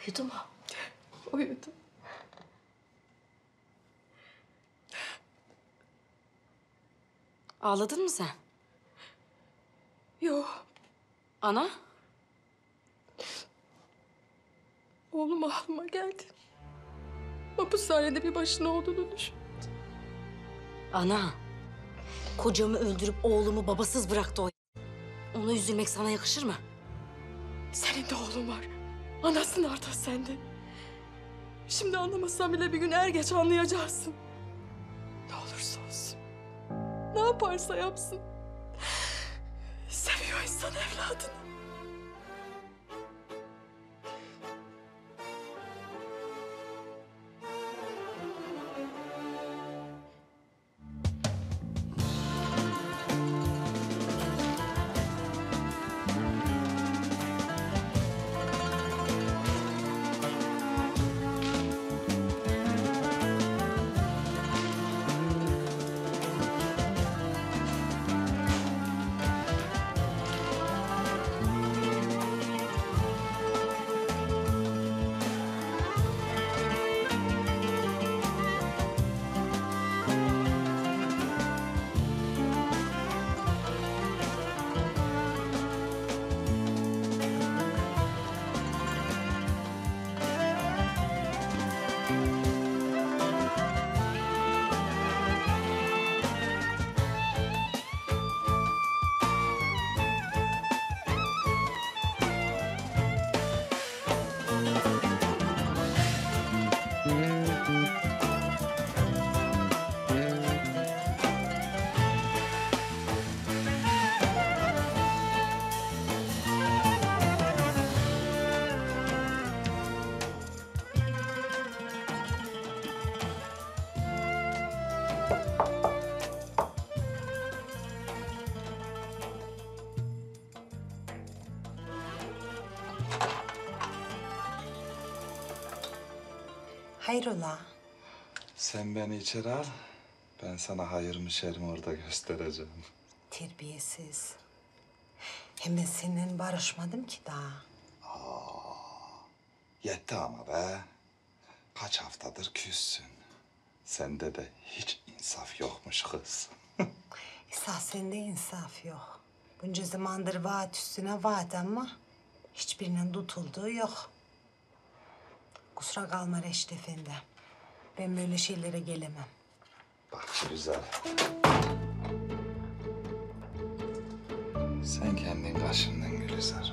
Uyudu mu? Uyudu. Ağladın mı sen? Yok. Ana? Oğlum ağlıma geldi. Hapishanede bir başına olduğunu düşündüm. Ana. Kocamı öldürüp oğlumu babasız bıraktı o. Ona üzülmek sana yakışır mı? Senin de oğlun var. Anasın artık sende. Şimdi anlamasan bile bir gün er geç anlayacaksın. Ne olursa olsun. Ne yaparsa yapsın. Seviyor insan evladını. Hayrola? Sen beni içeri al, ben sana hayır mı şer mi orada göstereceğim. Terbiyesiz. Hem ben seninle barışmadım ki daha. Aa, yetti ama be. Kaç haftadır küssün. Sende de hiç insaf yokmuş kız. Esas sende insaf yok. Bunca zamandır vaat üstüne vaat ama hiçbirinin tutulduğu yok. Kusura kalma Reşit Efendi. Ben böyle şeylere gelemem. Bak güzel. Sen kendin karşımdan Gülizar.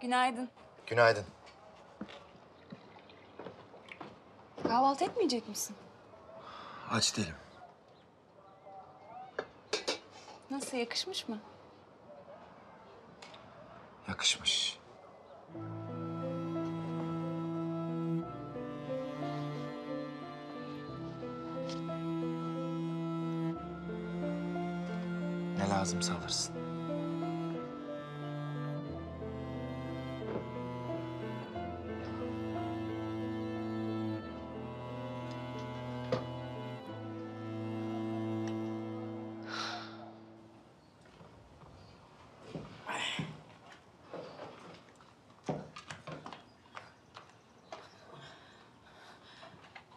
Günaydın. Günaydın. Kahvaltı etmeyecek misin? Aç değilim. Nasıl, yakışmış mı? Yakışmış. Ne lazımsa alırsın.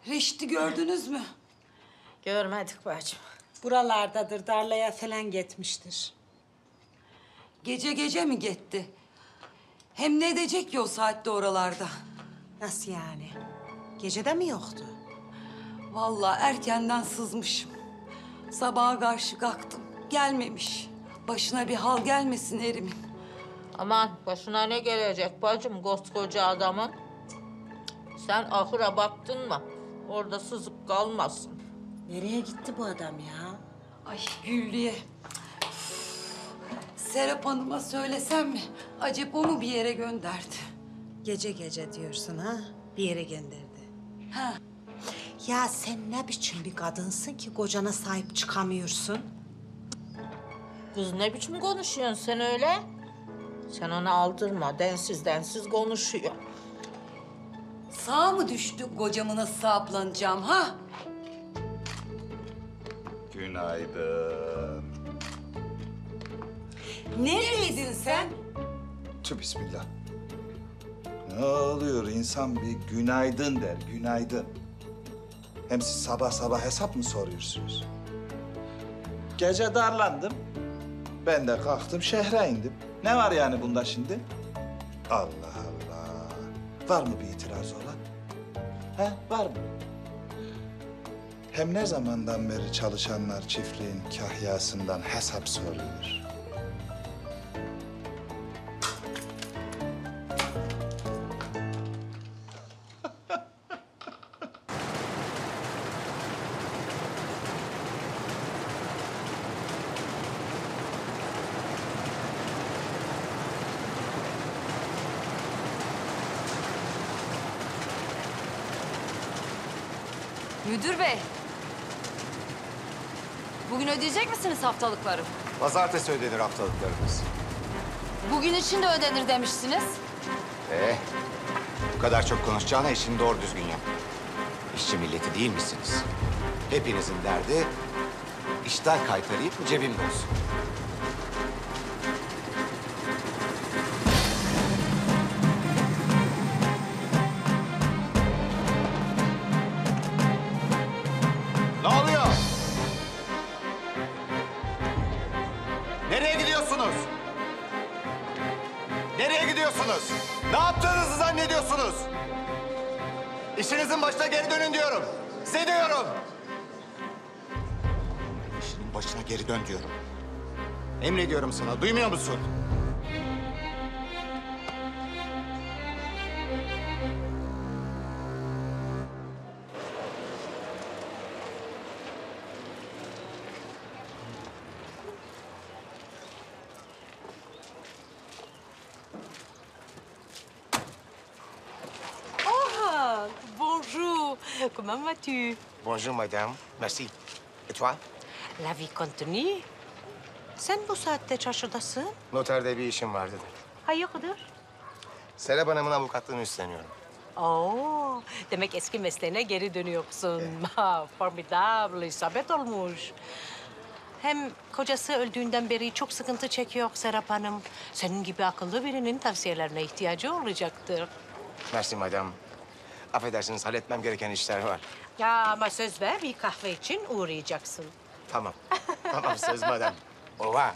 Reşit'i gördünüz mü? Görmedik bacım. Buralardadır, darlaya falan gitmiştir. Gece gece mi gitti? Hem ne edecek ki o saatte oralarda? Nasıl yani? Gecede mi yoktu? Vallahi erkenden sızmışım. Sabaha karşı kalktım, gelmemiş. Başına bir hal gelmesin erimin. Aman başına ne gelecek bacım koskoca adamın? Sen ahıra baktın mı? Orada sızıp kalmazsın. Nereye gitti bu adam ya? Ay Güllü'ye. Serap Hanım'a söylesem mi? Acaba o mu bir yere gönderdi? Gece gece diyorsun ha? Bir yere gönderdi. Ha. Ya sen ne biçim bir kadınsın ki kocana sahip çıkamıyorsun? Kız ne biçim konuşuyorsun sen öyle? Sen onu aldırma, densiz densiz konuşuyor. Sağ mı düştü kocamı nasıl saplanacağım ha? Günaydın. Neredeydin sen? Tüh bismillah. Ne oluyor insan bir günaydın der, günaydın. Hem siz sabah sabah hesap mı soruyorsunuz? Gece darlandım. Ben de kalktım şehre indim. Ne var yani bunda şimdi? Allah Allah. Var mı bir itiraz olan? He, var mı? Hem ne zamandan beri çalışanlar çiftliğin kahyasından hesap soruyor? Müdür bey, bugün ödeyecek misiniz haftalıkları? Pazartesi ödenir haftalıklarımız. Bugün için de ödenir demişsiniz. Bu kadar çok konuşacağına işini doğru düzgün yap. İşçi milleti değil misiniz? Hepinizin derdi işten kaytarayım cebimde olsun. Ne yaptığınızı zannediyorsunuz? İşinizin başına geri dönün diyorum. Size diyorum. İşinin başına geri dön diyorum. Emrediyorum sana. Duymuyor musun? Comment vas-tu? Bonjour madame, merci. Et toi? La vie continue. Sen bu saatte çarşıdasın. Noterde bir işim vardı da. Hayırdır? Serap Hanım'ın avukatlığını üstleniyorum. Oo, demek eski mesleğine geri dönüyorsun. Formidable, isabet olmuş. Hem kocası öldüğünden beri çok sıkıntı çekiyor Serap Hanım. Senin gibi akıllı birinin tavsiyelerine ihtiyacı olacaktır. Merci madame. Affedersiniz, halletmem gereken işler var. Ya ama söz ver, bir kahve için uğrayacaksın. Tamam, tamam söz madem. Ova.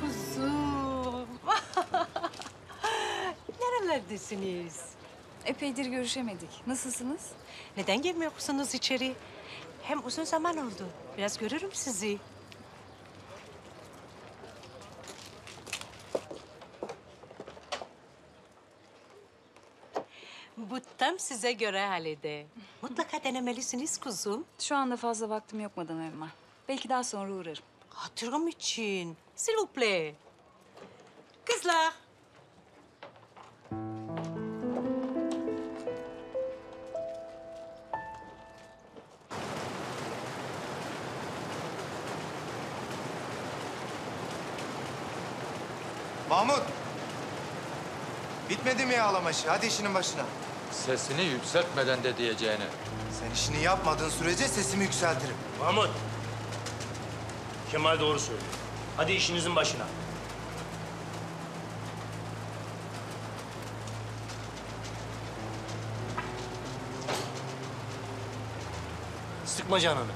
Kuzum. Nerelerdesiniz? Epeydir görüşemedik. Nasılsınız? Neden gelmiyorsunuz içeri? Hem uzun zaman oldu. Biraz görürüm sizi. Bu tam size göre Halide. Mutlaka denemelisiniz kuzum. Şu anda fazla vaktim yok Madam Emma. Belki daha sonra uğrarım. Hatırım için. S'il vous plaît. Kızlar. Mahmut! Bitmedi mi yağlama işi? Hadi işinin başına. Sesini yükseltmeden de diyeceğini. Sen işini yapmadığın sürece sesimi yükseltirim. Mahmut! Kemal doğru söylüyor. Hadi işinizin başına. Sıkma canını.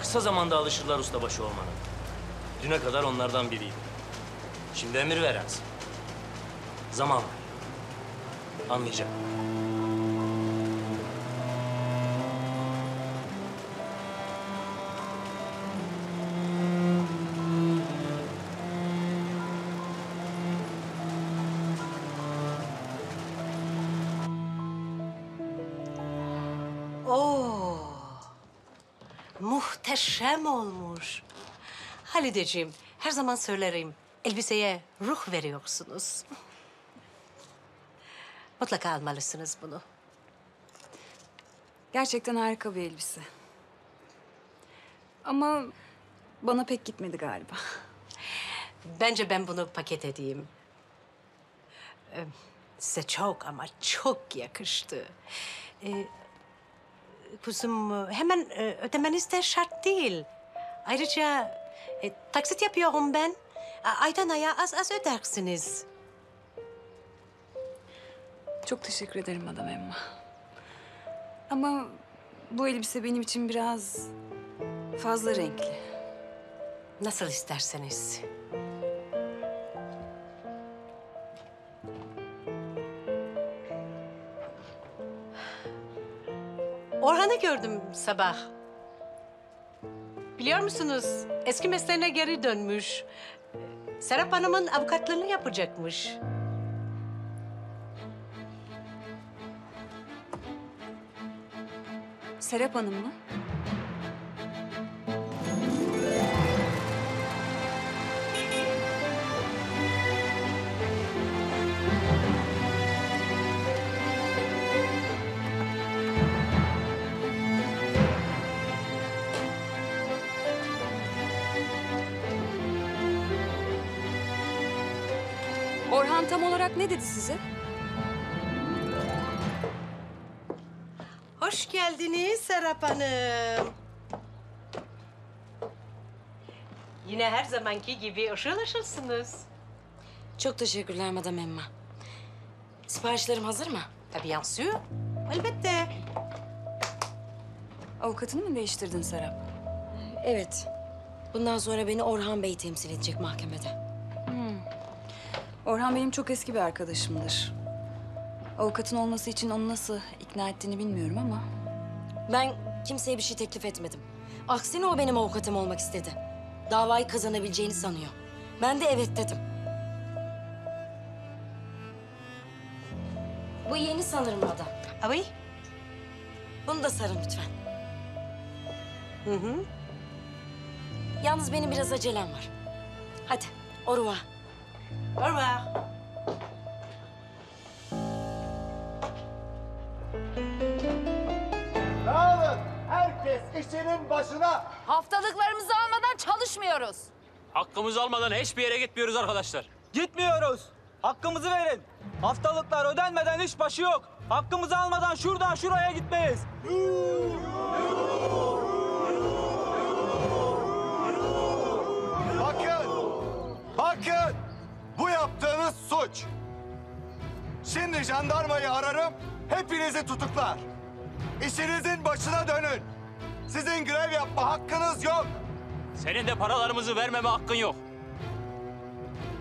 Kısa zamanda alışırlar ustabaşı olmana. Düne kadar onlardan biriydi. Şimdi emir verensin. Zamanla. Anlayacak. Muhteşem olmuş. Halideciğim, her zaman söylerim. Elbiseye ruh veriyorsunuz. Mutlaka almalısınız bunu. Gerçekten harika bir elbise. Ama bana pek gitmedi galiba. Bence ben bunu paket edeyim. Size çok ama çok yakıştı. Kuzum, hemen ödemeniz de şart değil. Ayrıca taksit yapıyorum ben. Aydan aya az az ödersiniz. Çok teşekkür ederim Madam Emma. Ama bu elbise benim için biraz fazla renkli. Nasıl isterseniz. Orhan'ı gördüm sabah. Biliyor musunuz, eski mesleğine geri dönmüş. Serap Hanım'ın avukatlığını yapacakmış. Serap Hanım mı? Orhan tam olarak ne dedi size? Hoş geldiniz Serap Hanım. Yine her zamanki gibi ışıl ışılsınız. Çok teşekkürler Madam Emma. Siparişlerim hazır mı? Tabii yansıyor. Elbette. Avukatını mı değiştirdin Serap? Evet. Bundan sonra beni Orhan Bey temsil edecek mahkemede. Orhan benim çok eski bir arkadaşımdır. Avukatın olması için onu nasıl ikna ettiğini bilmiyorum ama... Ben kimseye bir şey teklif etmedim. Aksine o benim avukatım olmak istedi. Davayı kazanabileceğini sanıyor. Ben de evet dedim. Bu yeni sanırım adam. Abi. Bunu da sarın lütfen. Hı hı. Yalnız benim biraz acelem var. Hadi, au revoir. Au revoir. Dağılın, herkes işinin başına. Haftalıklarımızı almadan çalışmıyoruz. Hakkımızı almadan hiçbir yere gitmiyoruz arkadaşlar. Gitmiyoruz. Hakkımızı verin. Haftalıklar ödenmeden iş başı yok. Hakkımızı almadan şuradan şuraya gitmeyiz. Bakın, bakın. Bu yaptığınız suç. Şimdi jandarmayı ararım, hepinizi tutuklar. İşinizin başına dönün. Sizin grev yapma hakkınız yok. Senin de paralarımızı vermeme hakkın yok.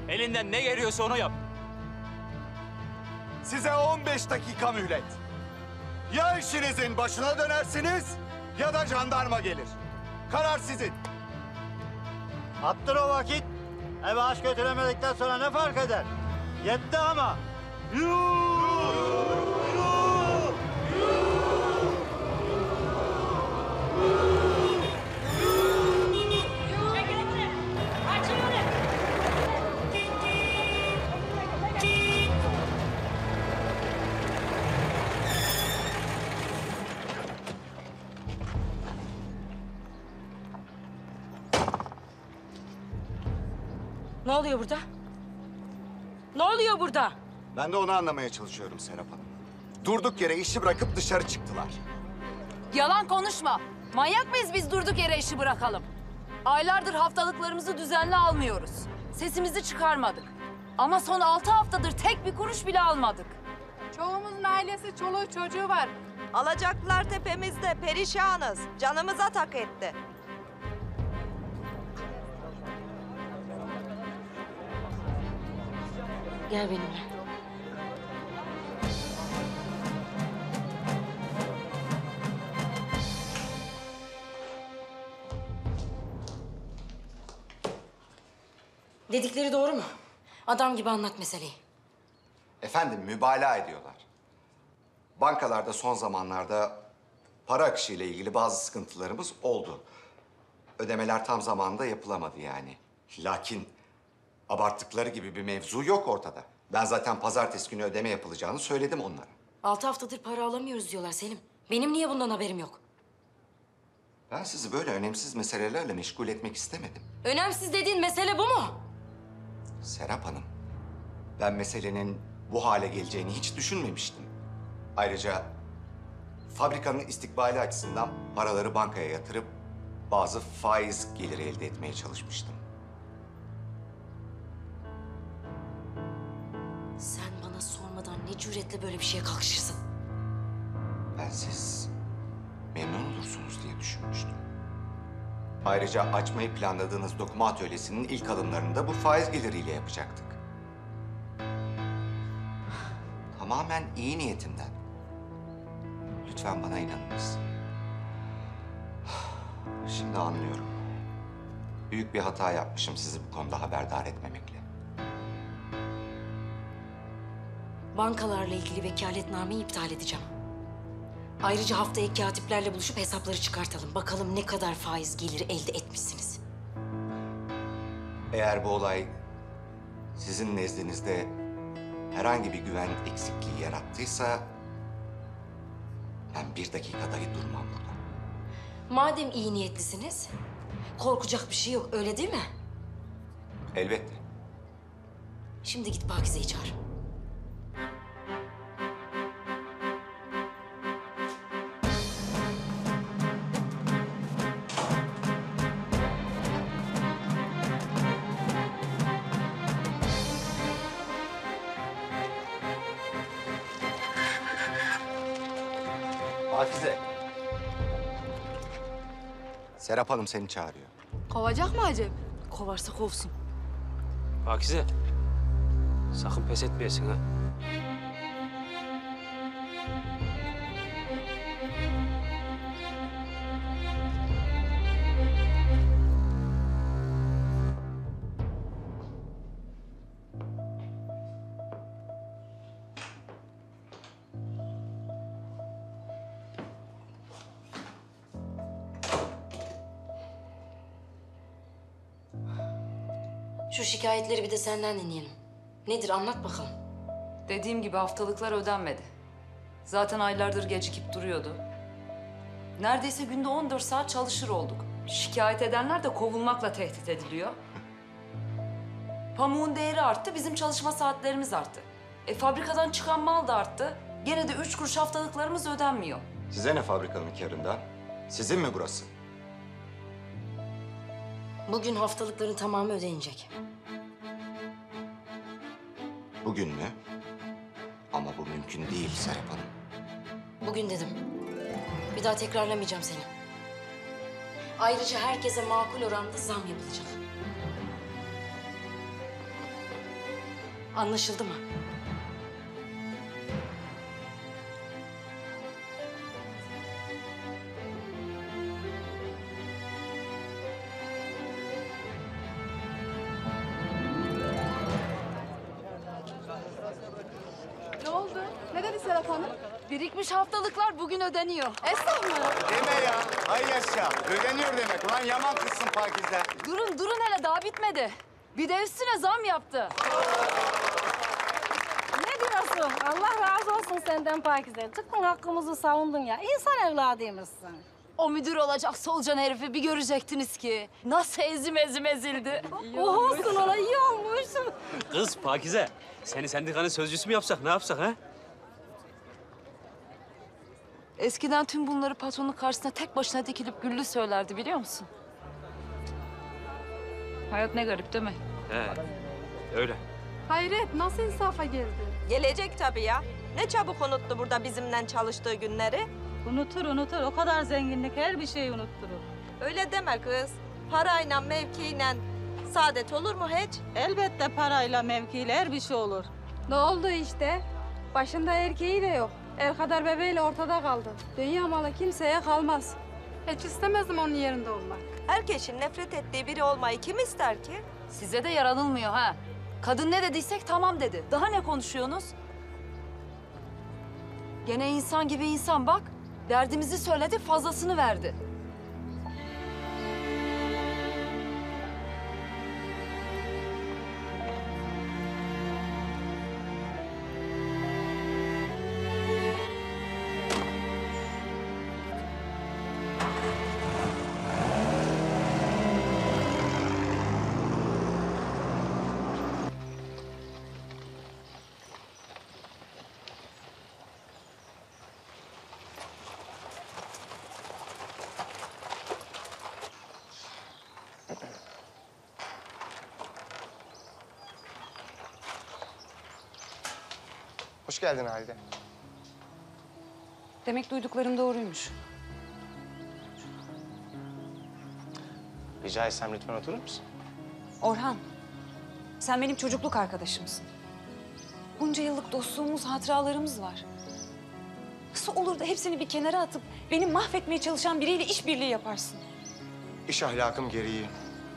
Elinden ne geliyorsa onu yap. Size 15 dakika mühlet. Ya işinizin başına dönersiniz ya da jandarma gelir. Karar sizin. Attır o vakit. Eve aç götüremedikten sonra ne fark eder? Yetti ama. Ne oluyor burada? Ne oluyor burada? Ben de onu anlamaya çalışıyorum Serap Hanım. Durduk yere işi bırakıp dışarı çıktılar. Yalan konuşma. Manyak mıyız biz durduk yere işi bırakalım? Aylardır haftalıklarımızı düzenli almıyoruz. Sesimizi çıkarmadık. Ama son 6 haftadır tek bir kuruş bile almadık. Çoğumuzun ailesi, çoluğu, çocuğu var. Alacaklılar tepemizde, perişanız. Canımıza tak etti. Gel benimle. Dedikleri doğru mu? Adam gibi anlat meseleyi. Efendim, mübalağa ediyorlar. Bankalarda son zamanlarda para akışıyla ilgili bazı sıkıntılarımız oldu. Ödemeler tam zamanında yapılamadı yani. Lakin abarttıkları gibi bir mevzu yok ortada. Ben zaten pazartesi günü ödeme yapılacağını söyledim onlara. 6 haftadır para alamıyoruz diyorlar Selim. Benim niye bundan haberim yok? Ben sizi böyle önemsiz meselelerle meşgul etmek istemedim. Önemsiz dediğin mesele bu mu? Serap Hanım, ben meselenin bu hale geleceğini hiç düşünmemiştim. Ayrıca fabrikanın istikbali açısından paraları bankaya yatırıp bazı faiz geliri elde etmeye çalışmıştım. Sen bana sormadan ne cüretle böyle bir şeye kalkışırsın? Ben siz memnun olursunuz diye düşünmüştüm. Ayrıca açmayı planladığınız dokuma atölyesinin ilk adımlarını da bu faiz geliriyle yapacaktık. Tamamen iyi niyetimden. Lütfen bana inanınız. Şimdi anlıyorum. Büyük bir hata yapmışım sizi bu konuda haberdar etmemekle. Bankalarla ilgili vekaletnameyi iptal edeceğim. Ayrıca haftaya katiplerle buluşup hesapları çıkartalım. Bakalım ne kadar faiz geliri elde etmişsiniz. Eğer bu olay sizin nezdinizde herhangi bir güven eksikliği yarattıysa ben 1 dakika dahi durmam burada. Madem iyi niyetlisiniz, korkacak bir şey yok, öyle değil mi? Elbette. Şimdi git Pakize'yi çağır. Pakize. Serap Hanım seni çağırıyor. Kovacak mı acaba? Kovarsa kovsun. Pakize, sakın pes etmeyesin ha. Şu şikayetleri bir de senden dinleyelim. Nedir anlat bakalım. Dediğim gibi haftalıklar ödenmedi. Zaten aylardır gecikip duruyordu. Neredeyse günde 14 saat çalışır olduk. Şikayet edenler de kovulmakla tehdit ediliyor. Pamuğun değeri arttı, bizim çalışma saatlerimiz arttı. Fabrikadan çıkan mal da arttı. Gene de 3 kuruş haftalıklarımız ödenmiyor. Size ne fabrikanın kârından? Sizin mi burası? Bugün haftalıkların tamamı ödenecek. Bugün mü? Ama bu mümkün değil Serap Hanım. Bugün dedim. Bir daha tekrarlamayacağım seni. Ayrıca herkese makul oranda zam yapılacak. Anlaşıldı mı? Birikmiş haftalıklar bugün ödeniyor. Esnaf mı? Deme ya. Ay yaşa. Ödeniyor demek. Ulan yaman kızsın Pakize. Durun hele daha bitmedi. Bir de üstüne zam yaptı. Ne diyorsun? Allah razı olsun senden Pakize. Çıktın hakkımızı savundun ya. İnsan evladıymışsın. O müdür olacak solucan herifi bir görecektiniz ki. Nasıl ezildi. Olsun ona, iyi olmuş. Kız Pakize, seni sendikanın sözcüsü mü yapsak, ne yapsak ha? Eskiden tüm bunları patronun karşısına tek başına dikilip Güllü söylerdi, biliyor musun? Hayat ne garip değil mi? He, öyle. Hayret, nasıl insafa geldi? Gelecek tabii ya. Ne çabuk unuttu burada bizimle çalıştığı günleri. Unutur. O kadar zenginlik her bir şeyi unutturur. Öyle deme kız. Parayla, mevkiyle saadet olur mu hiç? Elbette parayla, mevkiyle her bir şey olur. Ne oldu işte? Başında erkeği de yok. El kadar bebeğiyle ortada kaldı. Dünya malı kimseye kalmaz. Hiç istemezdim onun yerinde olmak. Herkesin nefret ettiği biri olmayı kim ister ki? Size de yaranılmıyor ha. Kadın ne dediysek tamam dedi. Daha ne konuşuyorsunuz? Gene insan gibi insan bak. Derdimizi söyledi, fazlasını verdi. Hoş geldin Halide. Demek duyduklarım doğruymuş. Rica etsem lütfen oturur musun? Orhan, sen benim çocukluk arkadaşımsın. Bunca yıllık dostluğumuz, hatıralarımız var. Nasıl olur da hepsini bir kenara atıp beni mahvetmeye çalışan biriyle işbirliği yaparsın? İş ahlakım gereği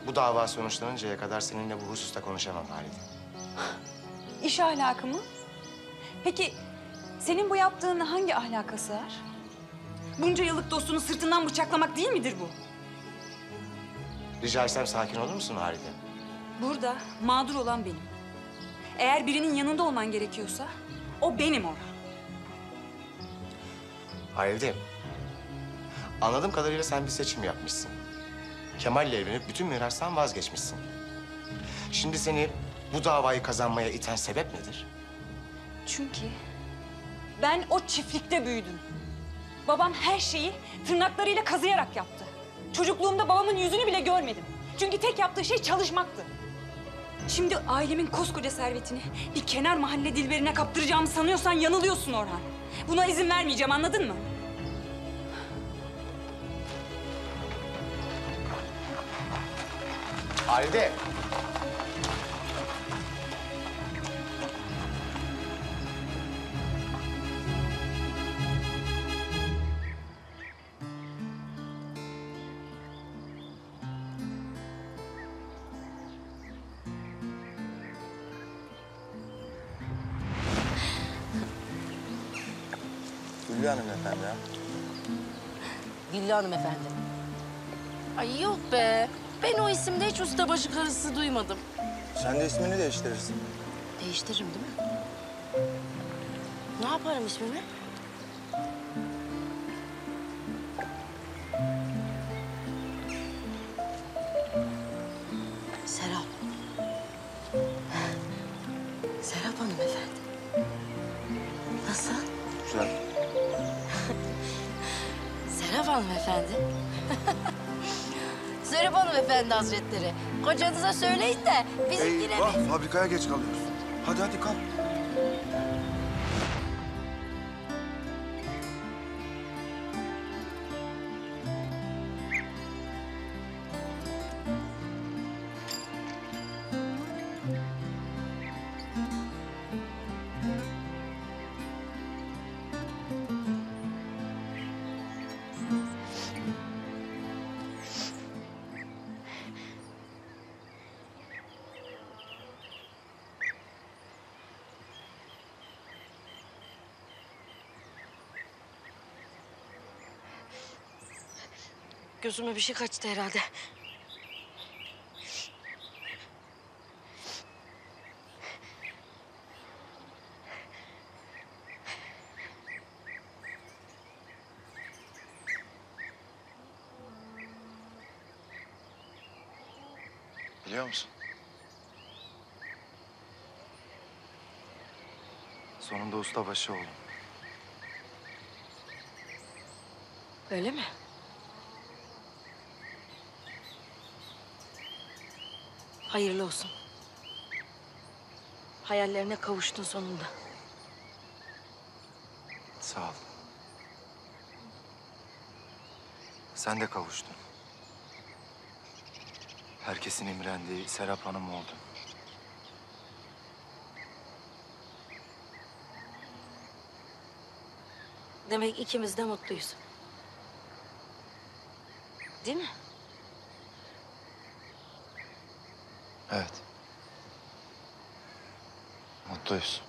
bu dava sonuçlanıncaya kadar seninle bu hususta konuşamam Halide. İş ahlakı mı? Peki senin bu yaptığın hangi ahlaka sığar? Bunca yıllık dostunu sırtından bıçaklamak değil midir bu? Rica etsem sakin olur musun Halide? Burada mağdur olan benim. Eğer birinin yanında olman gerekiyorsa o benim Orhan. Halide, anladığım kadarıyla sen bir seçim yapmışsın. Kemal'le evlenip bütün mirastan vazgeçmişsin. Şimdi seni bu davayı kazanmaya iten sebep nedir? Çünkü ben o çiftlikte büyüdüm. Babam her şeyi tırnaklarıyla kazıyarak yaptı. Çocukluğumda babamın yüzünü bile görmedim. Çünkü tek yaptığı şey çalışmaktı. Şimdi ailemin koskoca servetini bir kenar mahalle dilberine kaptıracağımı sanıyorsan yanılıyorsun Orhan. Buna izin vermeyeceğim, anladın mı? Halide! Güllü Hanım efendi. Ay yok be. Ben o isimde hiç ustabaşı karısı duymadım. Sen de ismini değiştirirsin. Değiştiririm değil mi? Ne yaparım ismimi? Serap. Serap Hanım efendi. Nasıl? Güzel. Serap Hanım efendi. Serap Hanım efendi hazretleri. Kocanıza söyleyin de bizimkine... Eyvah, fabrikaya geç kalıyoruz. Hadi kalk. Gözüme bir şey kaçtı herhalde. Biliyor musun? Sonunda ustabaşı oldum. Öyle mi? Hayırlı olsun. Hayallerine kavuştun sonunda. Sağ ol. Sen de kavuştun. Herkesin imrendiği Serap Hanım oldu. Demek ikimiz de mutluyuz. Değil mi? Evet. Mutluyuz.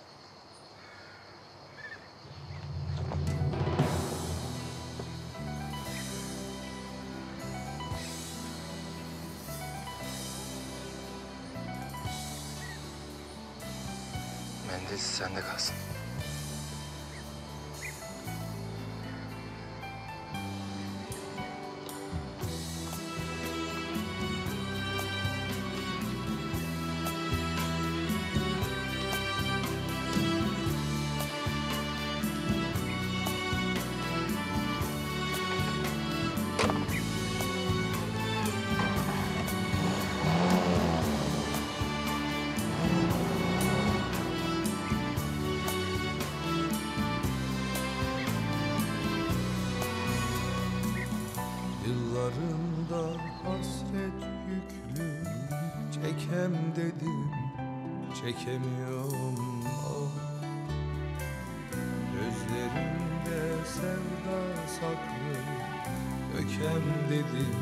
Mendil sende kalsın. Çekemiyorum ah. Gözlerimde sevda saklı. Dökem dedim,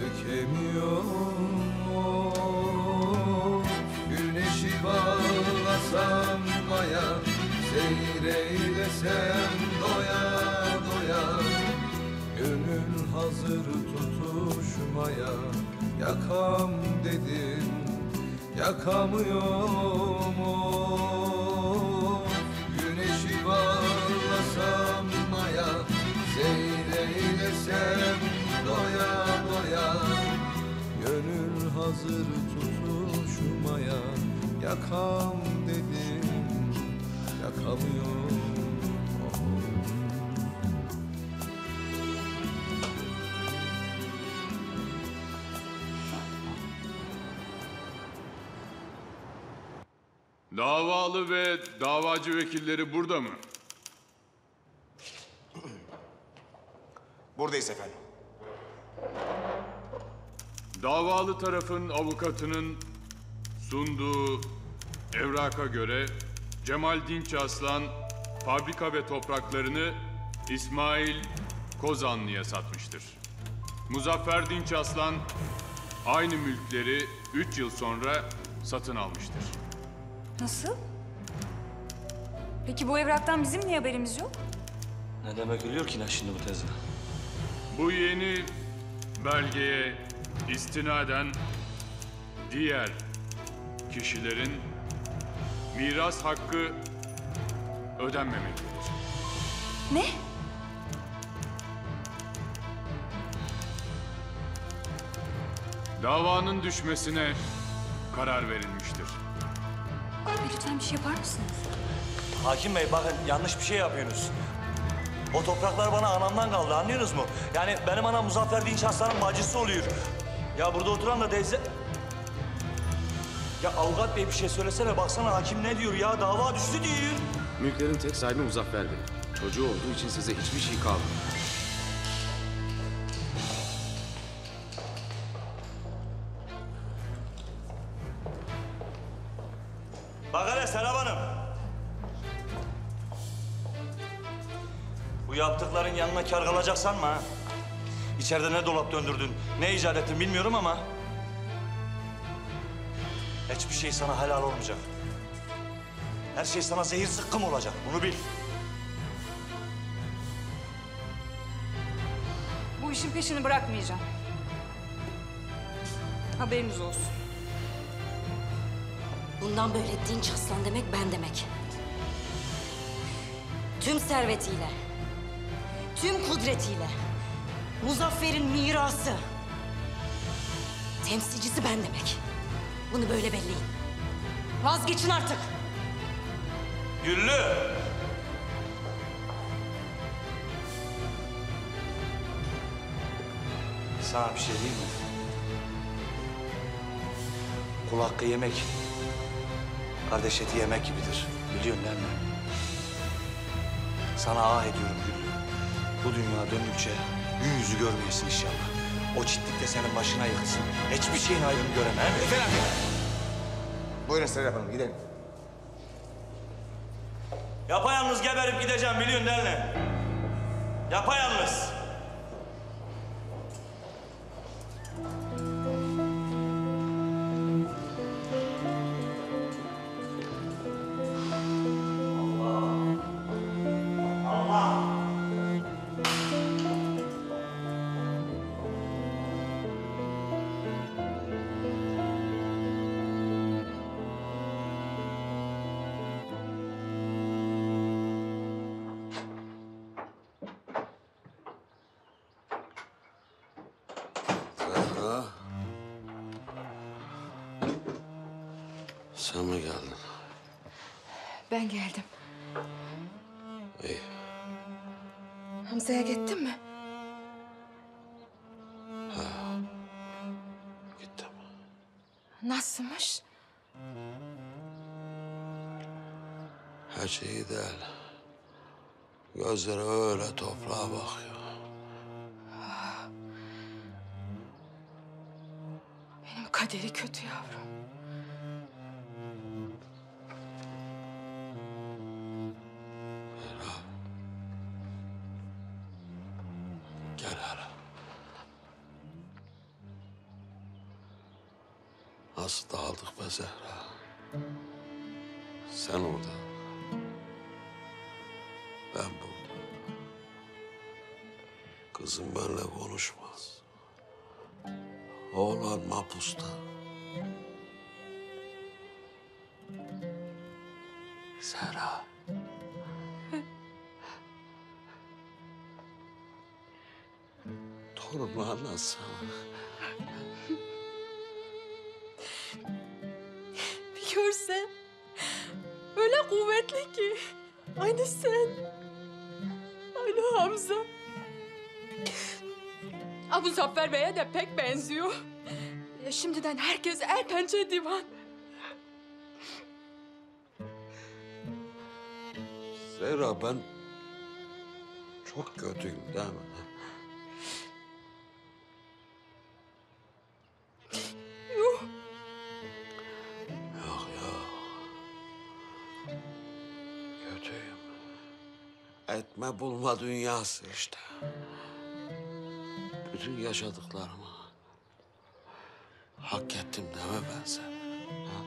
dökemiyorum oh. Güneşi bağlasam maya, seyreylesem doya doya. Gönül hazır tutuşmaya, yakam dedim, yakamıyorum oh. Güneşi bağlasam maya, seyreylesem doya doya. Gönül hazır tutuşmaya, yakam dedim, yakamıyorum. Davalı ve davacı vekilleri burada mı? Buradayız efendim. Davalı tarafın avukatının sunduğu evraka göre Cemal Dinç Aslan fabrika ve topraklarını İsmail Kozanlı'ya satmıştır. Muzaffer Dinç Aslan aynı mülkleri 3 yıl sonra satın almıştır. Nasıl? Peki bu evraktan bizim niye haberimiz yok? Ne demek oluyor ki şimdi bu tezgah? Bu yeni belgeye istinaden diğer kişilerin miras hakkı ödenmemektedir. Ne? Davanın düşmesine karar verilmiştir. Abi lütfen bir şey yapar mısınız? Hakim Bey bakın yanlış bir şey yapıyorsunuz. O topraklar bana anamdan kaldı anlıyorsunuz mu? Yani benim anam Muzaffer Dinç Aslan'ın bacısı oluyor. Ya burada oturan da teyze... Ya avukat bey bir şey söylesene baksana hakim ne diyor ya dava düştü diyor. Mülklerin tek sahibi Muzaffer Bey. Çocuğu olduğu için size hiçbir şey kalmıyor. Bak hele Serap Hanım. Bu yaptıkların yanına kâr kalacak sanma ha. İçeride ne dolap döndürdün, ne icat ettin bilmiyorum ama... hiçbir şey sana helal olmayacak. Her şey sana zehir zıkkım olacak, bunu bil. Bu işin peşini bırakmayacağım. Haberiniz olsun. Bundan böyle Dinç Aslan demek ben demek. Tüm servetiyle, tüm kudretiyle Muzaffer'in mirası temsilcisi ben demek. Bunu böyle belleyin. Vazgeçin artık. Güllü! Sana bir şey diyeyim mi? Kul hakkı yemek, kardeş eti yemek gibidir. Biliyorsun değil mi? Sana ah ediyorum Güllü. Bu dünya döndükçe gün yüzü görmeyesin inşallah. O çitlik de senin başına yıkılsın. Hiçbir şeyin ayrını göremem. Yeter abi. Buyurun Serap Hanım, gidelim. Yapayalnız geberip gideceğim, biliyorsun değil mi? Yapayalnız. Sen mi geldin? Ben geldim. İyi. Hamza'ya gittin mi? Ha. Gittim. Nasılmış? Her şey iyi değil. Gözleri öyle toprağa bakıyor. Ah. Benim kaderi kötü yavrum. Nasıl dağıldık be Zehra? Sen orada. Ben burada. Kızım benimle konuşmaz. Oğlan mapusta. Zehra. Torunumu anlatsana. Görse öyle kuvvetli ki aynı sen, aynı Hamza. Muzaffer Bey'e de pek benziyor. Şimdiden herkes el pençe divan. Zehra ben çok kötüyüm değil mi? Etme bulma dünyası işte. Bütün yaşadıklarımı hak ettim deme ben sana. Ha?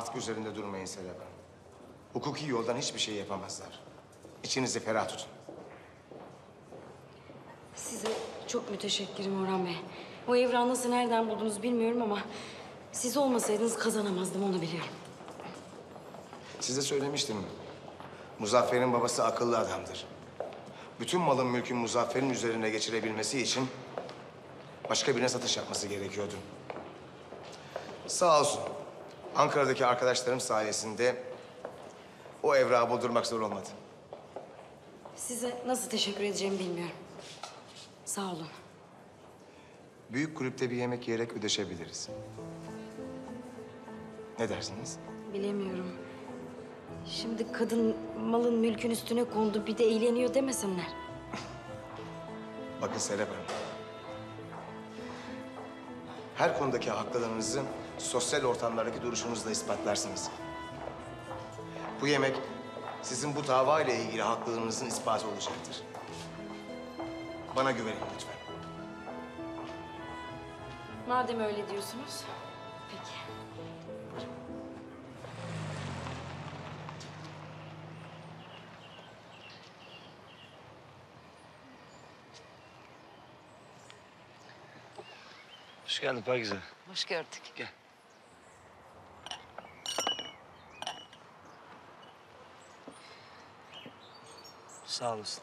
Artık üzerinde durmayın Selam. Hukuki yoldan hiçbir şey yapamazlar. İçinizi ferah tutun. Size çok müteşekkirim Orhan Bey. O evrağı nasıl nereden buldunuz bilmiyorum ama siz olmasaydınız kazanamazdım, onu biliyorum. Size söylemiştim. Muzaffer'in babası akıllı adamdır. Bütün malın mülkün Muzaffer'in üzerine geçirebilmesi için başka birine satış yapması gerekiyordu. Sağ olsun. Ankara'daki arkadaşlarım sayesinde o evrağı buldurmak zor olmadı. Size nasıl teşekkür edeceğimi bilmiyorum. Sağ olun. Büyük kulüpte bir yemek yiyerek ödeşebiliriz. Ne dersiniz? Bilemiyorum. Şimdi kadın malın mülkün üstüne kondu, bir de eğleniyor demesinler. Bakın Serap Hanım. Her konudaki haklılığınızı sosyal ortamlardaki duruşunuzla ispatlarsınız. Bu yemek sizin bu dava ile ilgili haklılığınızın ispatı olacaktır. Bana güvenin lütfen. Madem öyle diyorsunuz, peki. Hoş geldin Pakize. Hoş gördük. Gel. Sağ olasın.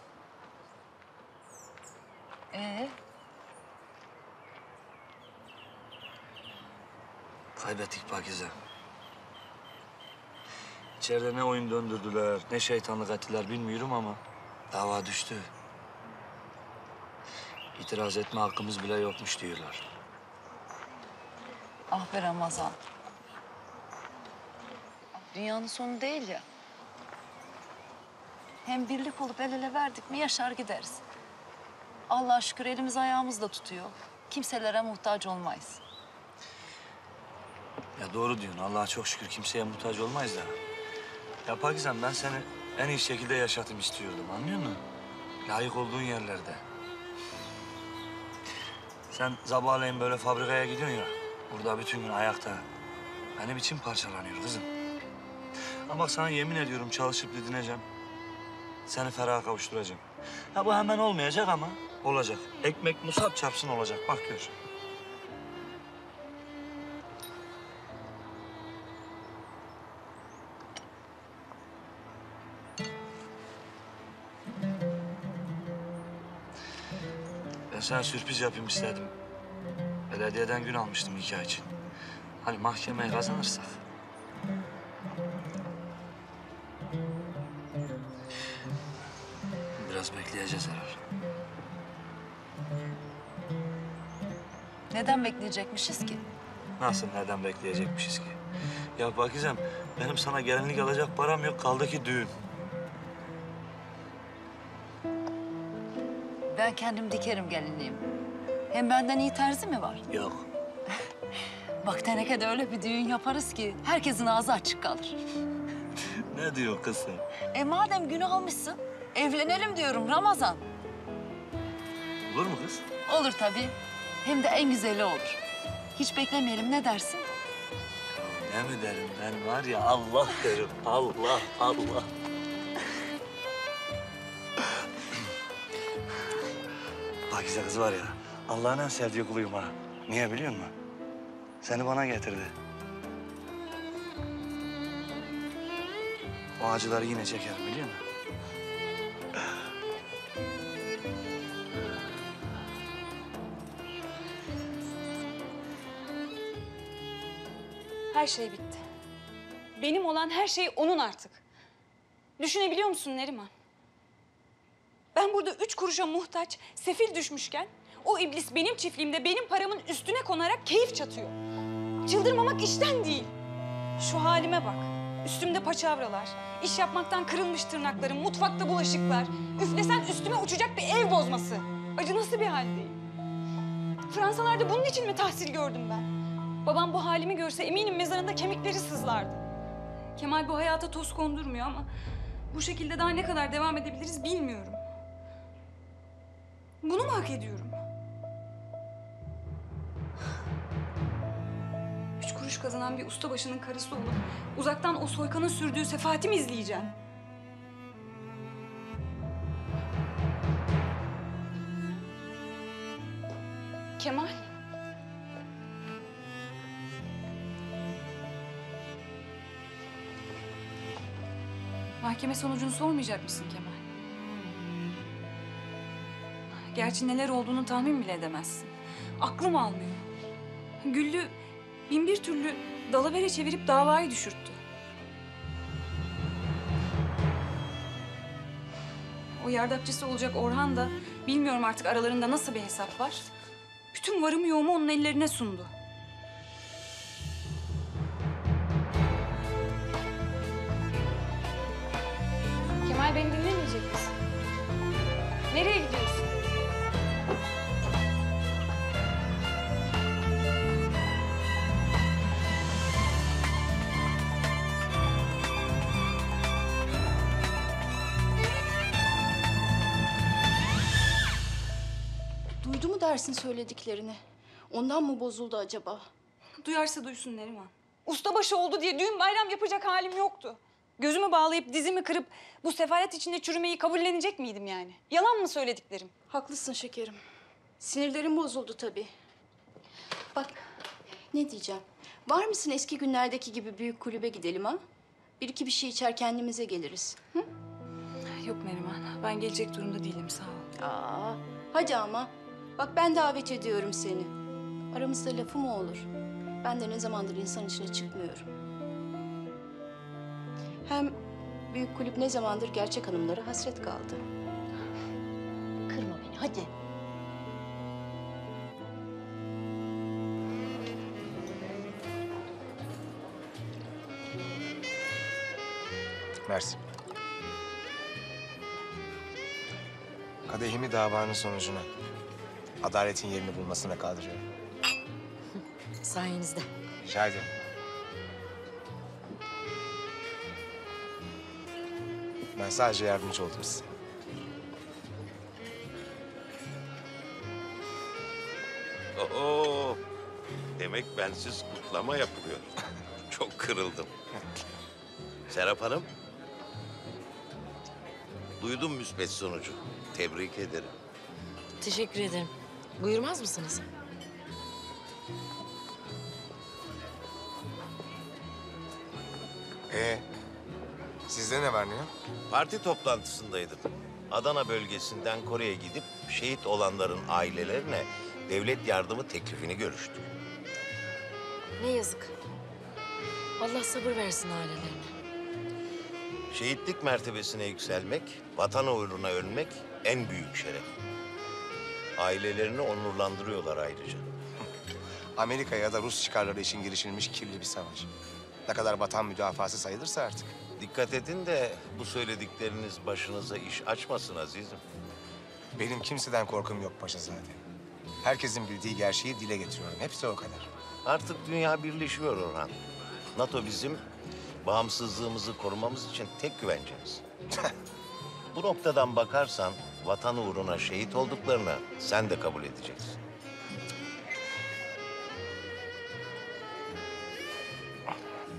Kaybettik Pakize. İçeride ne oyun döndürdüler, ne şeytanlık ettiler bilmiyorum ama dava düştü. İtiraz etme hakkımız bile yokmuş diyorlar. Ah be Ramazan. Dünyanın sonu değil ya. Hem birlik olup el ele verdik mi yaşar gideriz. Allah'a şükür elimiz ayağımız da tutuyor. Kimselere muhtaç olmayız. Ya doğru diyorsun. Allah'a çok şükür kimseye muhtaç olmayız da. Ya Pakizan ben seni en iyi şekilde yaşatım istiyordum. Anlıyor musun? Layık olduğun yerlerde. Sen sabahleyin böyle fabrikaya gidiyorsun ya. Burada bütün gün ayakta. Benim içim parçalanıyor kızım. Ama sana yemin ediyorum çalışıp didineceğim. Seni feraha kavuşturacağım. Ya bu hemen olmayacak ama olacak. Ekmek musab çarpsın olacak. Bak gör. Ben sana sürpriz yapayım istedim. Belediyeden gün almıştım nikah için. Hani mahkemeye kazanırsak. Biraz bekleyeceğiz herhalde. Neden bekleyecekmişiz ki? Nasıl neden bekleyecekmişiz ki? Ya Pakizem, benim sana gelinlik alacak param yok. Kaldı ki düğün. Ben kendim dikerim gelinliğimi. Hem benden iyi terzi mi var? Yok. Bak tenekede öyle bir düğün yaparız ki herkesin ağzı açık kalır. Ne diyor kız sen? Madem günü almışsın, evlenelim diyorum Ramazan. Olur mu kız? Olur tabii. Hem de en güzeli olur. Hiç beklemeyelim, ne dersin? Ne mi derim ben var ya, Allah derim. Allah, Allah. Pakize kız var ya, Allah'ın en sevdiği kuluyum ha. Niye biliyor musun? Seni bana getirdi. O acıları yine çekerim biliyor musun? Her şey bitti. Benim olan her şey onun artık. Düşünebiliyor musun Neriman? Ben burada 3 kuruşa muhtaç, sefil düşmüşken o iblis benim çiftliğimde benim paramın üstüne konarak keyif çatıyor. Çıldırmamak işten değil. Şu halime bak. Üstümde paçavralar, iş yapmaktan kırılmış tırnaklarım, mutfakta bulaşıklar. Üflesen üstüme uçacak bir ev bozması. Acı nasıl bir haldeyim? Fransalarda bunun için mi tahsil gördüm ben? Babam bu halimi görse eminim mezarında kemikleri sızlardı. Kemal bu hayata toz kondurmuyor ama bu şekilde daha ne kadar devam edebiliriz bilmiyorum. Bunu mu hak ediyorum? 3 kuruş kazanan bir ustabaşının karısı olup uzaktan o soykanın sürdüğü sefahati mi izleyeceğim? Kemal. Mahkeme sonucunu sormayacak mısın Kemal? Gerçi neler olduğunu tahmin bile edemezsin. Aklım almıyor. Güllü bin bir türlü dalavere çevirip davayı düşürttü. O yardakçısı olacak Orhan da bilmiyorum artık aralarında nasıl bir hesap var. Bütün varımı yoğumu onun ellerine sundu. Kemal beni dinlemeyecek misin? Nereye gidiyorsun? Duydu mu dersin söylediklerini? Ondan mı bozuldu acaba? Duyarsa duysun Neriman. Ustabaşı oldu diye düğün bayram yapacak halim yoktu. Gözümü bağlayıp dizimi kırıp bu sefalet içinde çürümeyi kabullenecek miydim yani? Yalan mı söylediklerim? Haklısın şekerim. Sinirlerim bozuldu tabii. Bak, ne diyeceğim? Var mısın eski günlerdeki gibi büyük kulübe gidelim ha? Bir iki bir şey içer kendimize geliriz. Hı? Yok Neriman, ben gelecek durumda değilim sağ ol. Aa, hadi ama. Bak ben davet ediyorum seni. Aramızda lafı mı olur? Ben de ne zamandır insan içine çıkmıyorum. Hem büyük kulüp ne zamandır gerçek hanımlara hasret kaldı. Kırma beni hadi. Mersi. Kadehimi davanın sonucuna, adaletin yerini bulmasına kaldırıyorum. Sayenizde. Rica ederim. Ben sadece yardımcı oldum size. Oo, demek bensiz kutlama yapılıyor. Çok kırıldım. Serap Hanım, duydum müsbet sonucu. Tebrik ederim. Teşekkür ederim. Buyurmaz mısınız? Sizde ne var ne yok? Parti toplantısındaydım. Adana bölgesinden Kore'ye gidip şehit olanların ailelerine devlet yardımı teklifini görüştük. Ne yazık. Allah sabır versin ailelerine. Şehitlik mertebesine yükselmek, vatan uğruna ölmek en büyük şeref. Ailelerini onurlandırıyorlar ayrıca. Amerika ya da Rus çıkarları için girişilmiş kirli bir savaş. Ne kadar vatan müdafası sayılırsa artık. Dikkat edin de bu söyledikleriniz başınıza iş açmasın azizim. Benim kimseden korkum yok Paşazade. Herkesin bildiği gerçeği dile getiriyorum. Hepsi o kadar. Artık dünya birleşiyor Orhan. NATO bizim bağımsızlığımızı korumamız için tek güvencemiz. Bu noktadan bakarsan vatan uğruna şehit olduklarını sen de kabul edeceksin.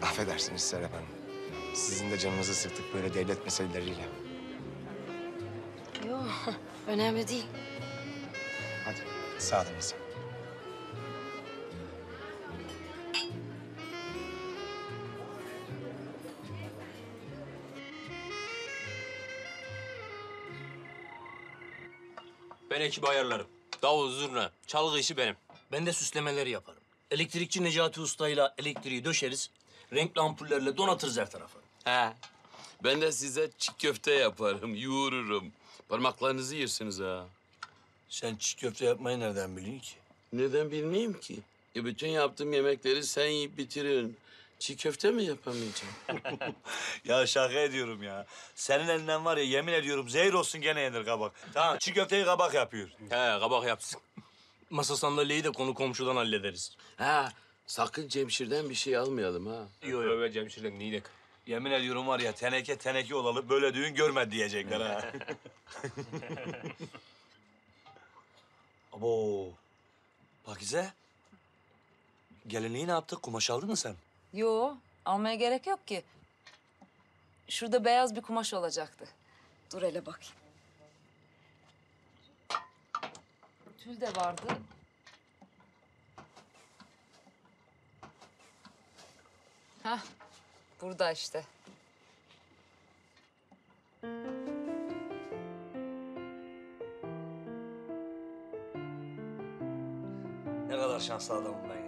Affedersiniz Seren Hanım. Sizin de canınızı sıktık böyle devlet meseleleriyle. Yok, önemli değil. Hadi, sağ olun bize. Ben ekibi ayarlarım. Davul, zurna, çalgı işi benim. Ben de süslemeleri yaparım. Elektrikçi Necati Usta'yla elektriği döşeriz. Renkli ampullerle donatırız her tarafı. He. Ben de size çiğ köfte yaparım, yoğururum. Parmaklarınızı yersiniz ha. Sen çiğ köfte yapmayı nereden biliyorsun ki? Neden bilmeyeyim ki? Bütün yaptığım yemekleri sen yiyip bitiriyorsun. Çiğ köfte mi yapamayacağım? Ya şaka ediyorum ya. Senin elinden var ya yemin ediyorum zehir olsun gene yenir kabak. Tamam çiğ köfteyi kabak yapıyor. He kabak yapsın. Masa sandalyeyi de konu komşudan hallederiz. Ha. Sakın Cemşir'den bir şey almayalım ha. Yok yok ben Cemşir'den neydik? Yemin ediyorum var ya teneke teneke olalı böyle düğün görmedi diyecekler ha. Abo. Pakize. Gelinliği ne yaptık? Kumaş aldın mı sen? Yo, almaya gerek yok ki. Şurada beyaz bir kumaş olacaktı. Dur hele bakayım. Tül de vardı. Hah, burada işte. Ne kadar şanslı adamım ben ya.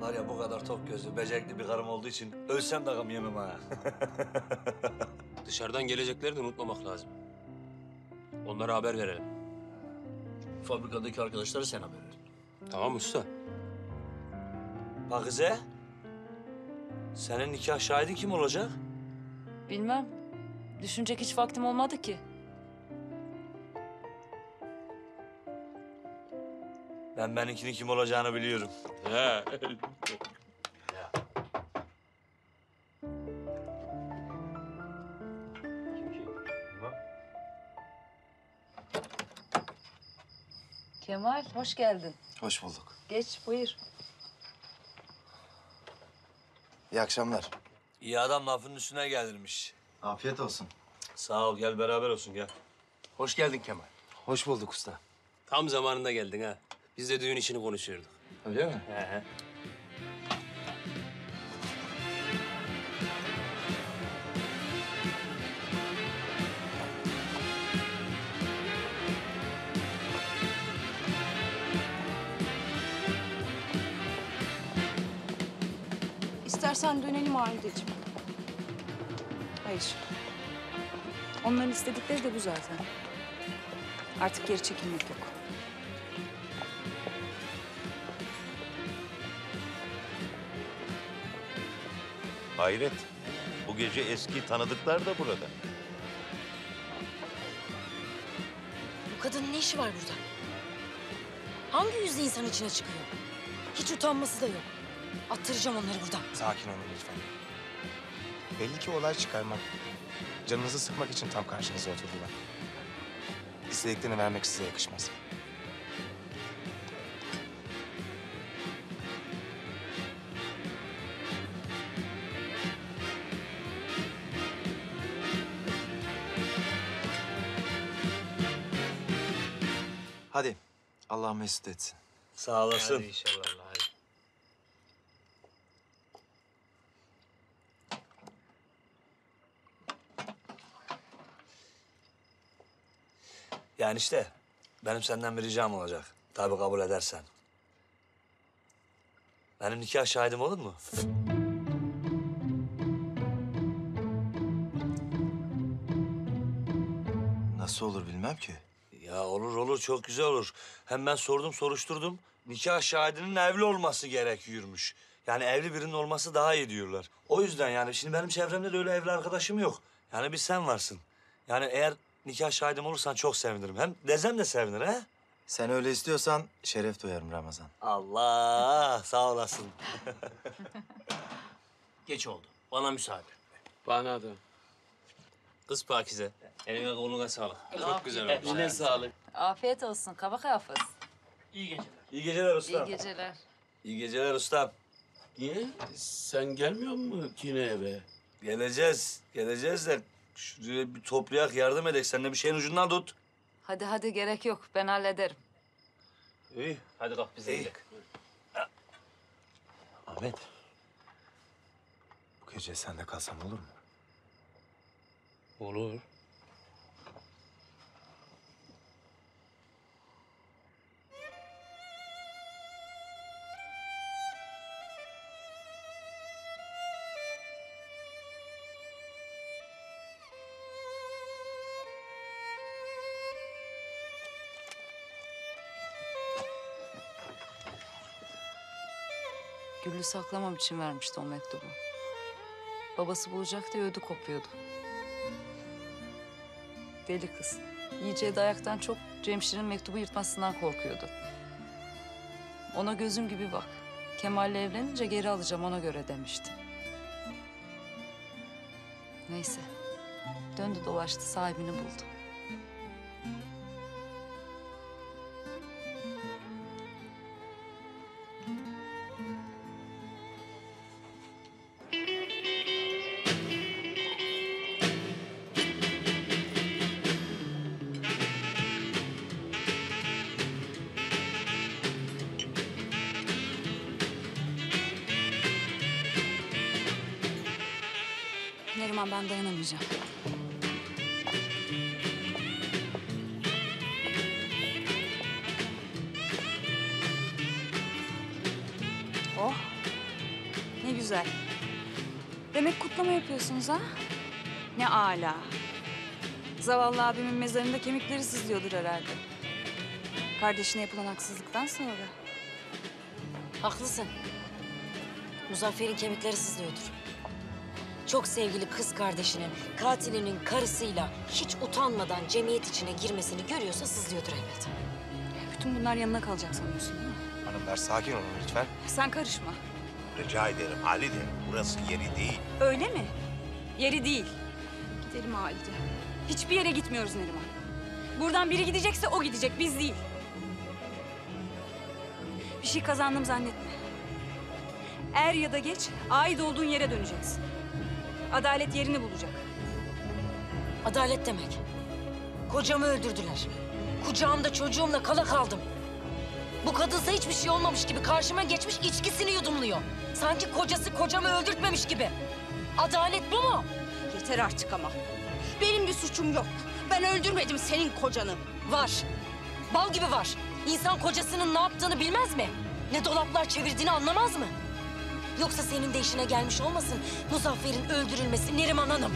Var ya bu kadar tok gözlü, becerikli bir karım olduğu için ölsem de gam yemem ha. Dışarıdan gelecekleri de unutmamak lazım. Onlara haber verelim. Fabrikadaki arkadaşlara sen haber ver. Tamam usta. Pakize. Senin nikah şahidi kim olacak? Bilmem. Düşünecek hiç vaktim olmadı ki. Ben benimkinin kim olacağını biliyorum. He. Kemal, hoş geldin. Hoş bulduk. Geç, buyur. İyi akşamlar. İyi adam lafının üstüne gelirmiş. Afiyet olsun. Sağ ol, gel beraber olsun gel. Hoş geldin Kemal. Hoş bulduk usta. Tam zamanında geldin ha. Biz de düğün işini konuşuyorduk. Öyle mi? He. İstersen dönelim Halide'ciğim. Hayır. Onların istedikleri de bu zaten. Artık geri çekilmek yok. Hayret. Bu gece eski tanıdıklar da burada. Bu kadının ne işi var burada? Hangi yüzle insan içine çıkıyor? Hiç utanması da yok. Attıracağım onları buradan. Sakin olun lütfen. Belli ki olay çıkarmak, canınızı sıkmak için tam karşınıza oturdular. İstediklerini vermek size yakışmaz. Hadi, Allah mesut etsin. Sağ olasın. Hadi inşallah. Yani işte benim senden bir ricam olacak. Tabii kabul edersen. Benim nikah şahidim olur mu? Nasıl olur bilmem ki. Ya olur çok güzel olur. Hem ben sordum soruşturdum. Nikah şahidinin evli olması gerekiyormuş. Yani evli birinin olması daha iyi diyorlar. O yüzden yani şimdi benim çevremde de öyle evli arkadaşım yok. Yani bir sen varsın. Yani eğer nikah şahidim olursan çok sevinirim. Hem Dezem de sevinir he. Sen öyle istiyorsan şeref duyarım Ramazan. Allah sağ olasın. Geç oldu. Bana müsaade. Bana da. Kız Pakize. Eline koluna sağlık. Çok güzel oldu. Eline sağlık. Afiyet olsun. Kabak hafız. İyi geceler. İyi geceler ustam. İyi geceler. İyi geceler ustam. Niye? Sen gelmiyor musun yine eve? Geleceğiz. Geleceğiz de. Şuraya bir toplayak, yardım edek. Sen de bir şeyin ucundan tut. Hadi gerek yok. Ben hallederim. İyi. Hadi kalk bize gidelim. Ahmet. Bu gece sen de kalsam olur mu? Olur. Güllü saklamam için vermişti o mektubu. Babası bulacak diye ödü kopuyordu. Deli kız. Yiyeceği dayaktan çok Cemşir'in mektubu yırtmasından korkuyordu. Ona gözüm gibi bak. Kemal'le evlenince geri alacağım ona göre demişti. Neyse. Döndü dolaştı sahibini buldu. Neriman ben dayanamayacağım. Oh, ne güzel. Demek kutlama yapıyorsunuz ha? Ne âlâ. Zavallı abimin mezarında kemikleri sızlıyordur herhalde. Kardeşine yapılan haksızlıktan sonra. Haklısın. Muzaffer'in kemikleri sızlıyordur. Çok sevgili kız kardeşinin, katilinin karısıyla hiç utanmadan cemiyet içine girmesini görüyorsa sızlıyordur elbet. Bütün bunlar yanına kalacak sanıyorsun değil mi? Hanımlar sakin olun lütfen. Sen karışma. Rica ederim Halide, burası yeri değil. Öyle mi? Yeri değil. Gidelim Halide. Hiçbir yere gitmiyoruz Neriman. Buradan biri gidecekse o gidecek, biz değil. Bir şey kazandım zannetme. Er ya da geç ait olduğun yere döneceksin. Adalet yerini bulacak. Adalet demek. Kocamı öldürdüler. Kucağımda çocuğumla kala kaldım. Bu kadınsa hiçbir şey olmamış gibi karşıma geçmiş içkisini yudumluyor. Sanki kocası kocamı öldürtmemiş gibi. Adalet bu mu? Yeter artık ama. Benim bir suçum yok. Ben öldürmedim senin kocanı. Var. Bal gibi var. İnsan kocasının ne yaptığını bilmez mi? Ne dolaplar çevirdiğini anlamaz mı? Yoksa senin de işine gelmiş olmasın Muzaffer'in öldürülmesi Neriman Hanım.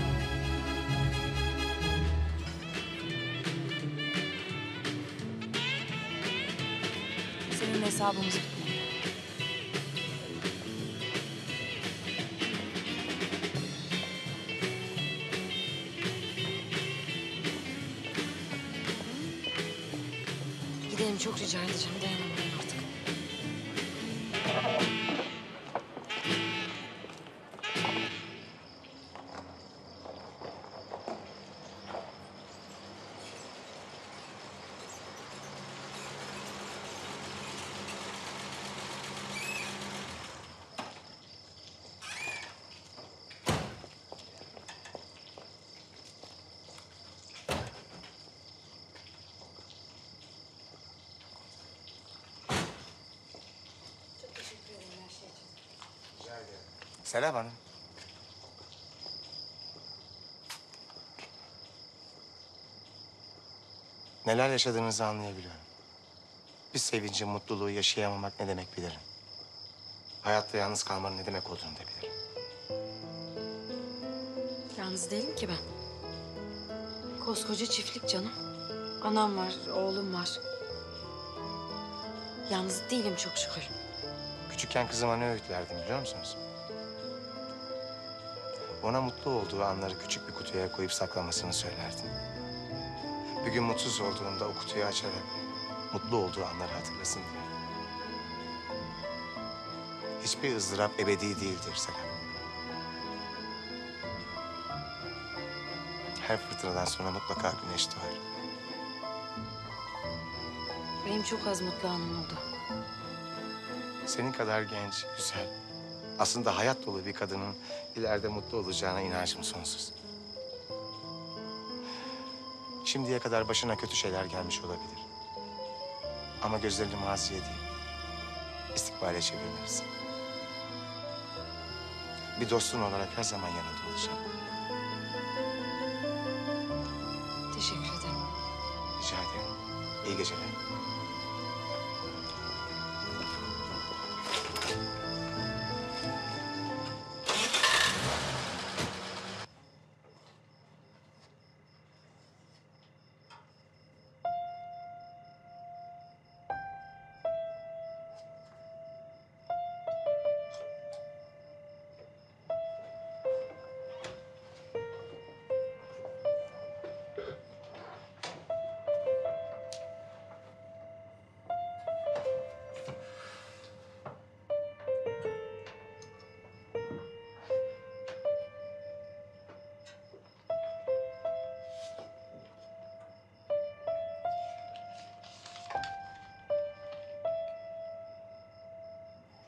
Senin hesabımız bitmiyor. Gidelim, çok rica edeceğim, dayanamıyorum artık. Serap Hanım. Neler yaşadığınızı anlayabiliyorum. Bir sevinci, mutluluğu yaşayamamak ne demek bilirim. Hayatta yalnız kalmanın ne demek olduğunu da bilirim. Yalnız değilim ki ben. Koskoca çiftlik canım. Anam var, oğlum var. Yalnız değilim çok şükür. Küçükken kızıma ne öğüt verdim biliyor musunuz? Ona mutlu olduğu anları küçük bir kutuya koyup saklamasını söylerdim. Bir gün mutsuz olduğunda o kutuyu açarak mutlu olduğu anları hatırlasın diye. Hiçbir ızdırap ebedi değildir Selam. Her fırtınadan sonra mutlaka güneş doğar. Benim çok az mutlu anım oldu. Senin kadar genç, güzel, aslında hayat dolu bir kadının ileride mutlu olacağına inancım sonsuz. Şimdiye kadar başına kötü şeyler gelmiş olabilir. Ama gözlerini maziye değil, istikbale çevirmelisin. Bir dostun olarak her zaman yanında olacağım. Teşekkür ederim. Rica ederim. İyi geceler.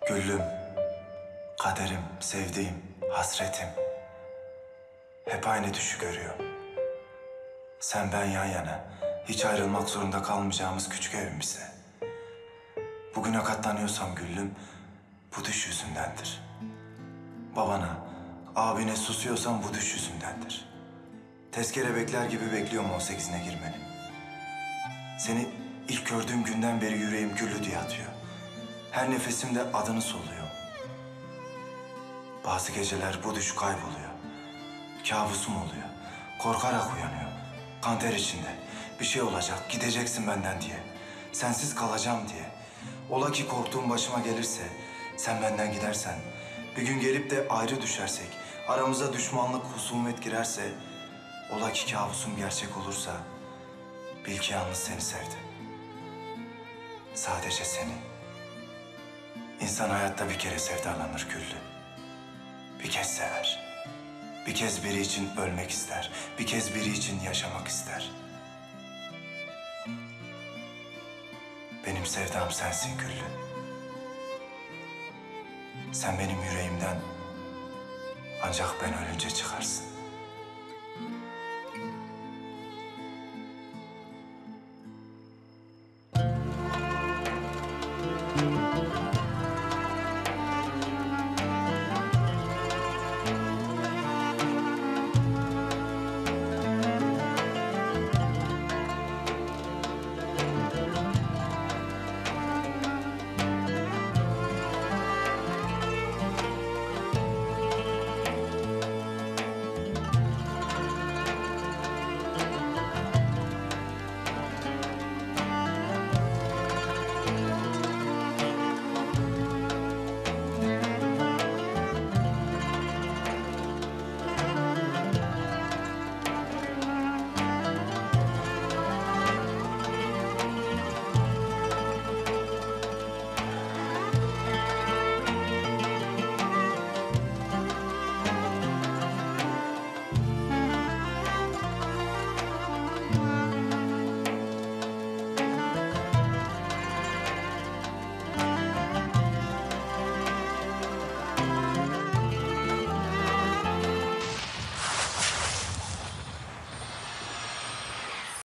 Güllüm, kaderim, sevdiğim, hasretim. Hep aynı düşü görüyor. Sen ben yan yana, hiç ayrılmak zorunda kalmayacağımız küçük evimize. Bugüne katlanıyorsam Güllüm, bu düş yüzündendir. Babana, abine susuyorsam bu düş yüzündendir. Tezkere bekler gibi bekliyorum 18'ine girmeni. Seni ilk gördüğüm günden beri yüreğim Güllü diye atıyor. Her nefesimde adını soluyor. Bazı geceler bu düş kayboluyor. Kabusum oluyor. Korkarak uyanıyor. Kan ter içinde. Bir şey olacak, gideceksin benden diye. Sensiz kalacağım diye. Ola ki korktuğum başıma gelirse, sen benden gidersen, bir gün gelip de ayrı düşersek, aramıza düşmanlık, husumet girerse, ola ki kabusum gerçek olursa, bil ki yalnız seni sevdim. Sadece seni. İnsan hayatta bir kere sevdalanır Güllü. Bir kez sever. Bir kez biri için ölmek ister. Bir kez biri için yaşamak ister. Benim sevdam sensin Güllü. Sen benim yüreğimden ancak ben ölünce çıkarsın.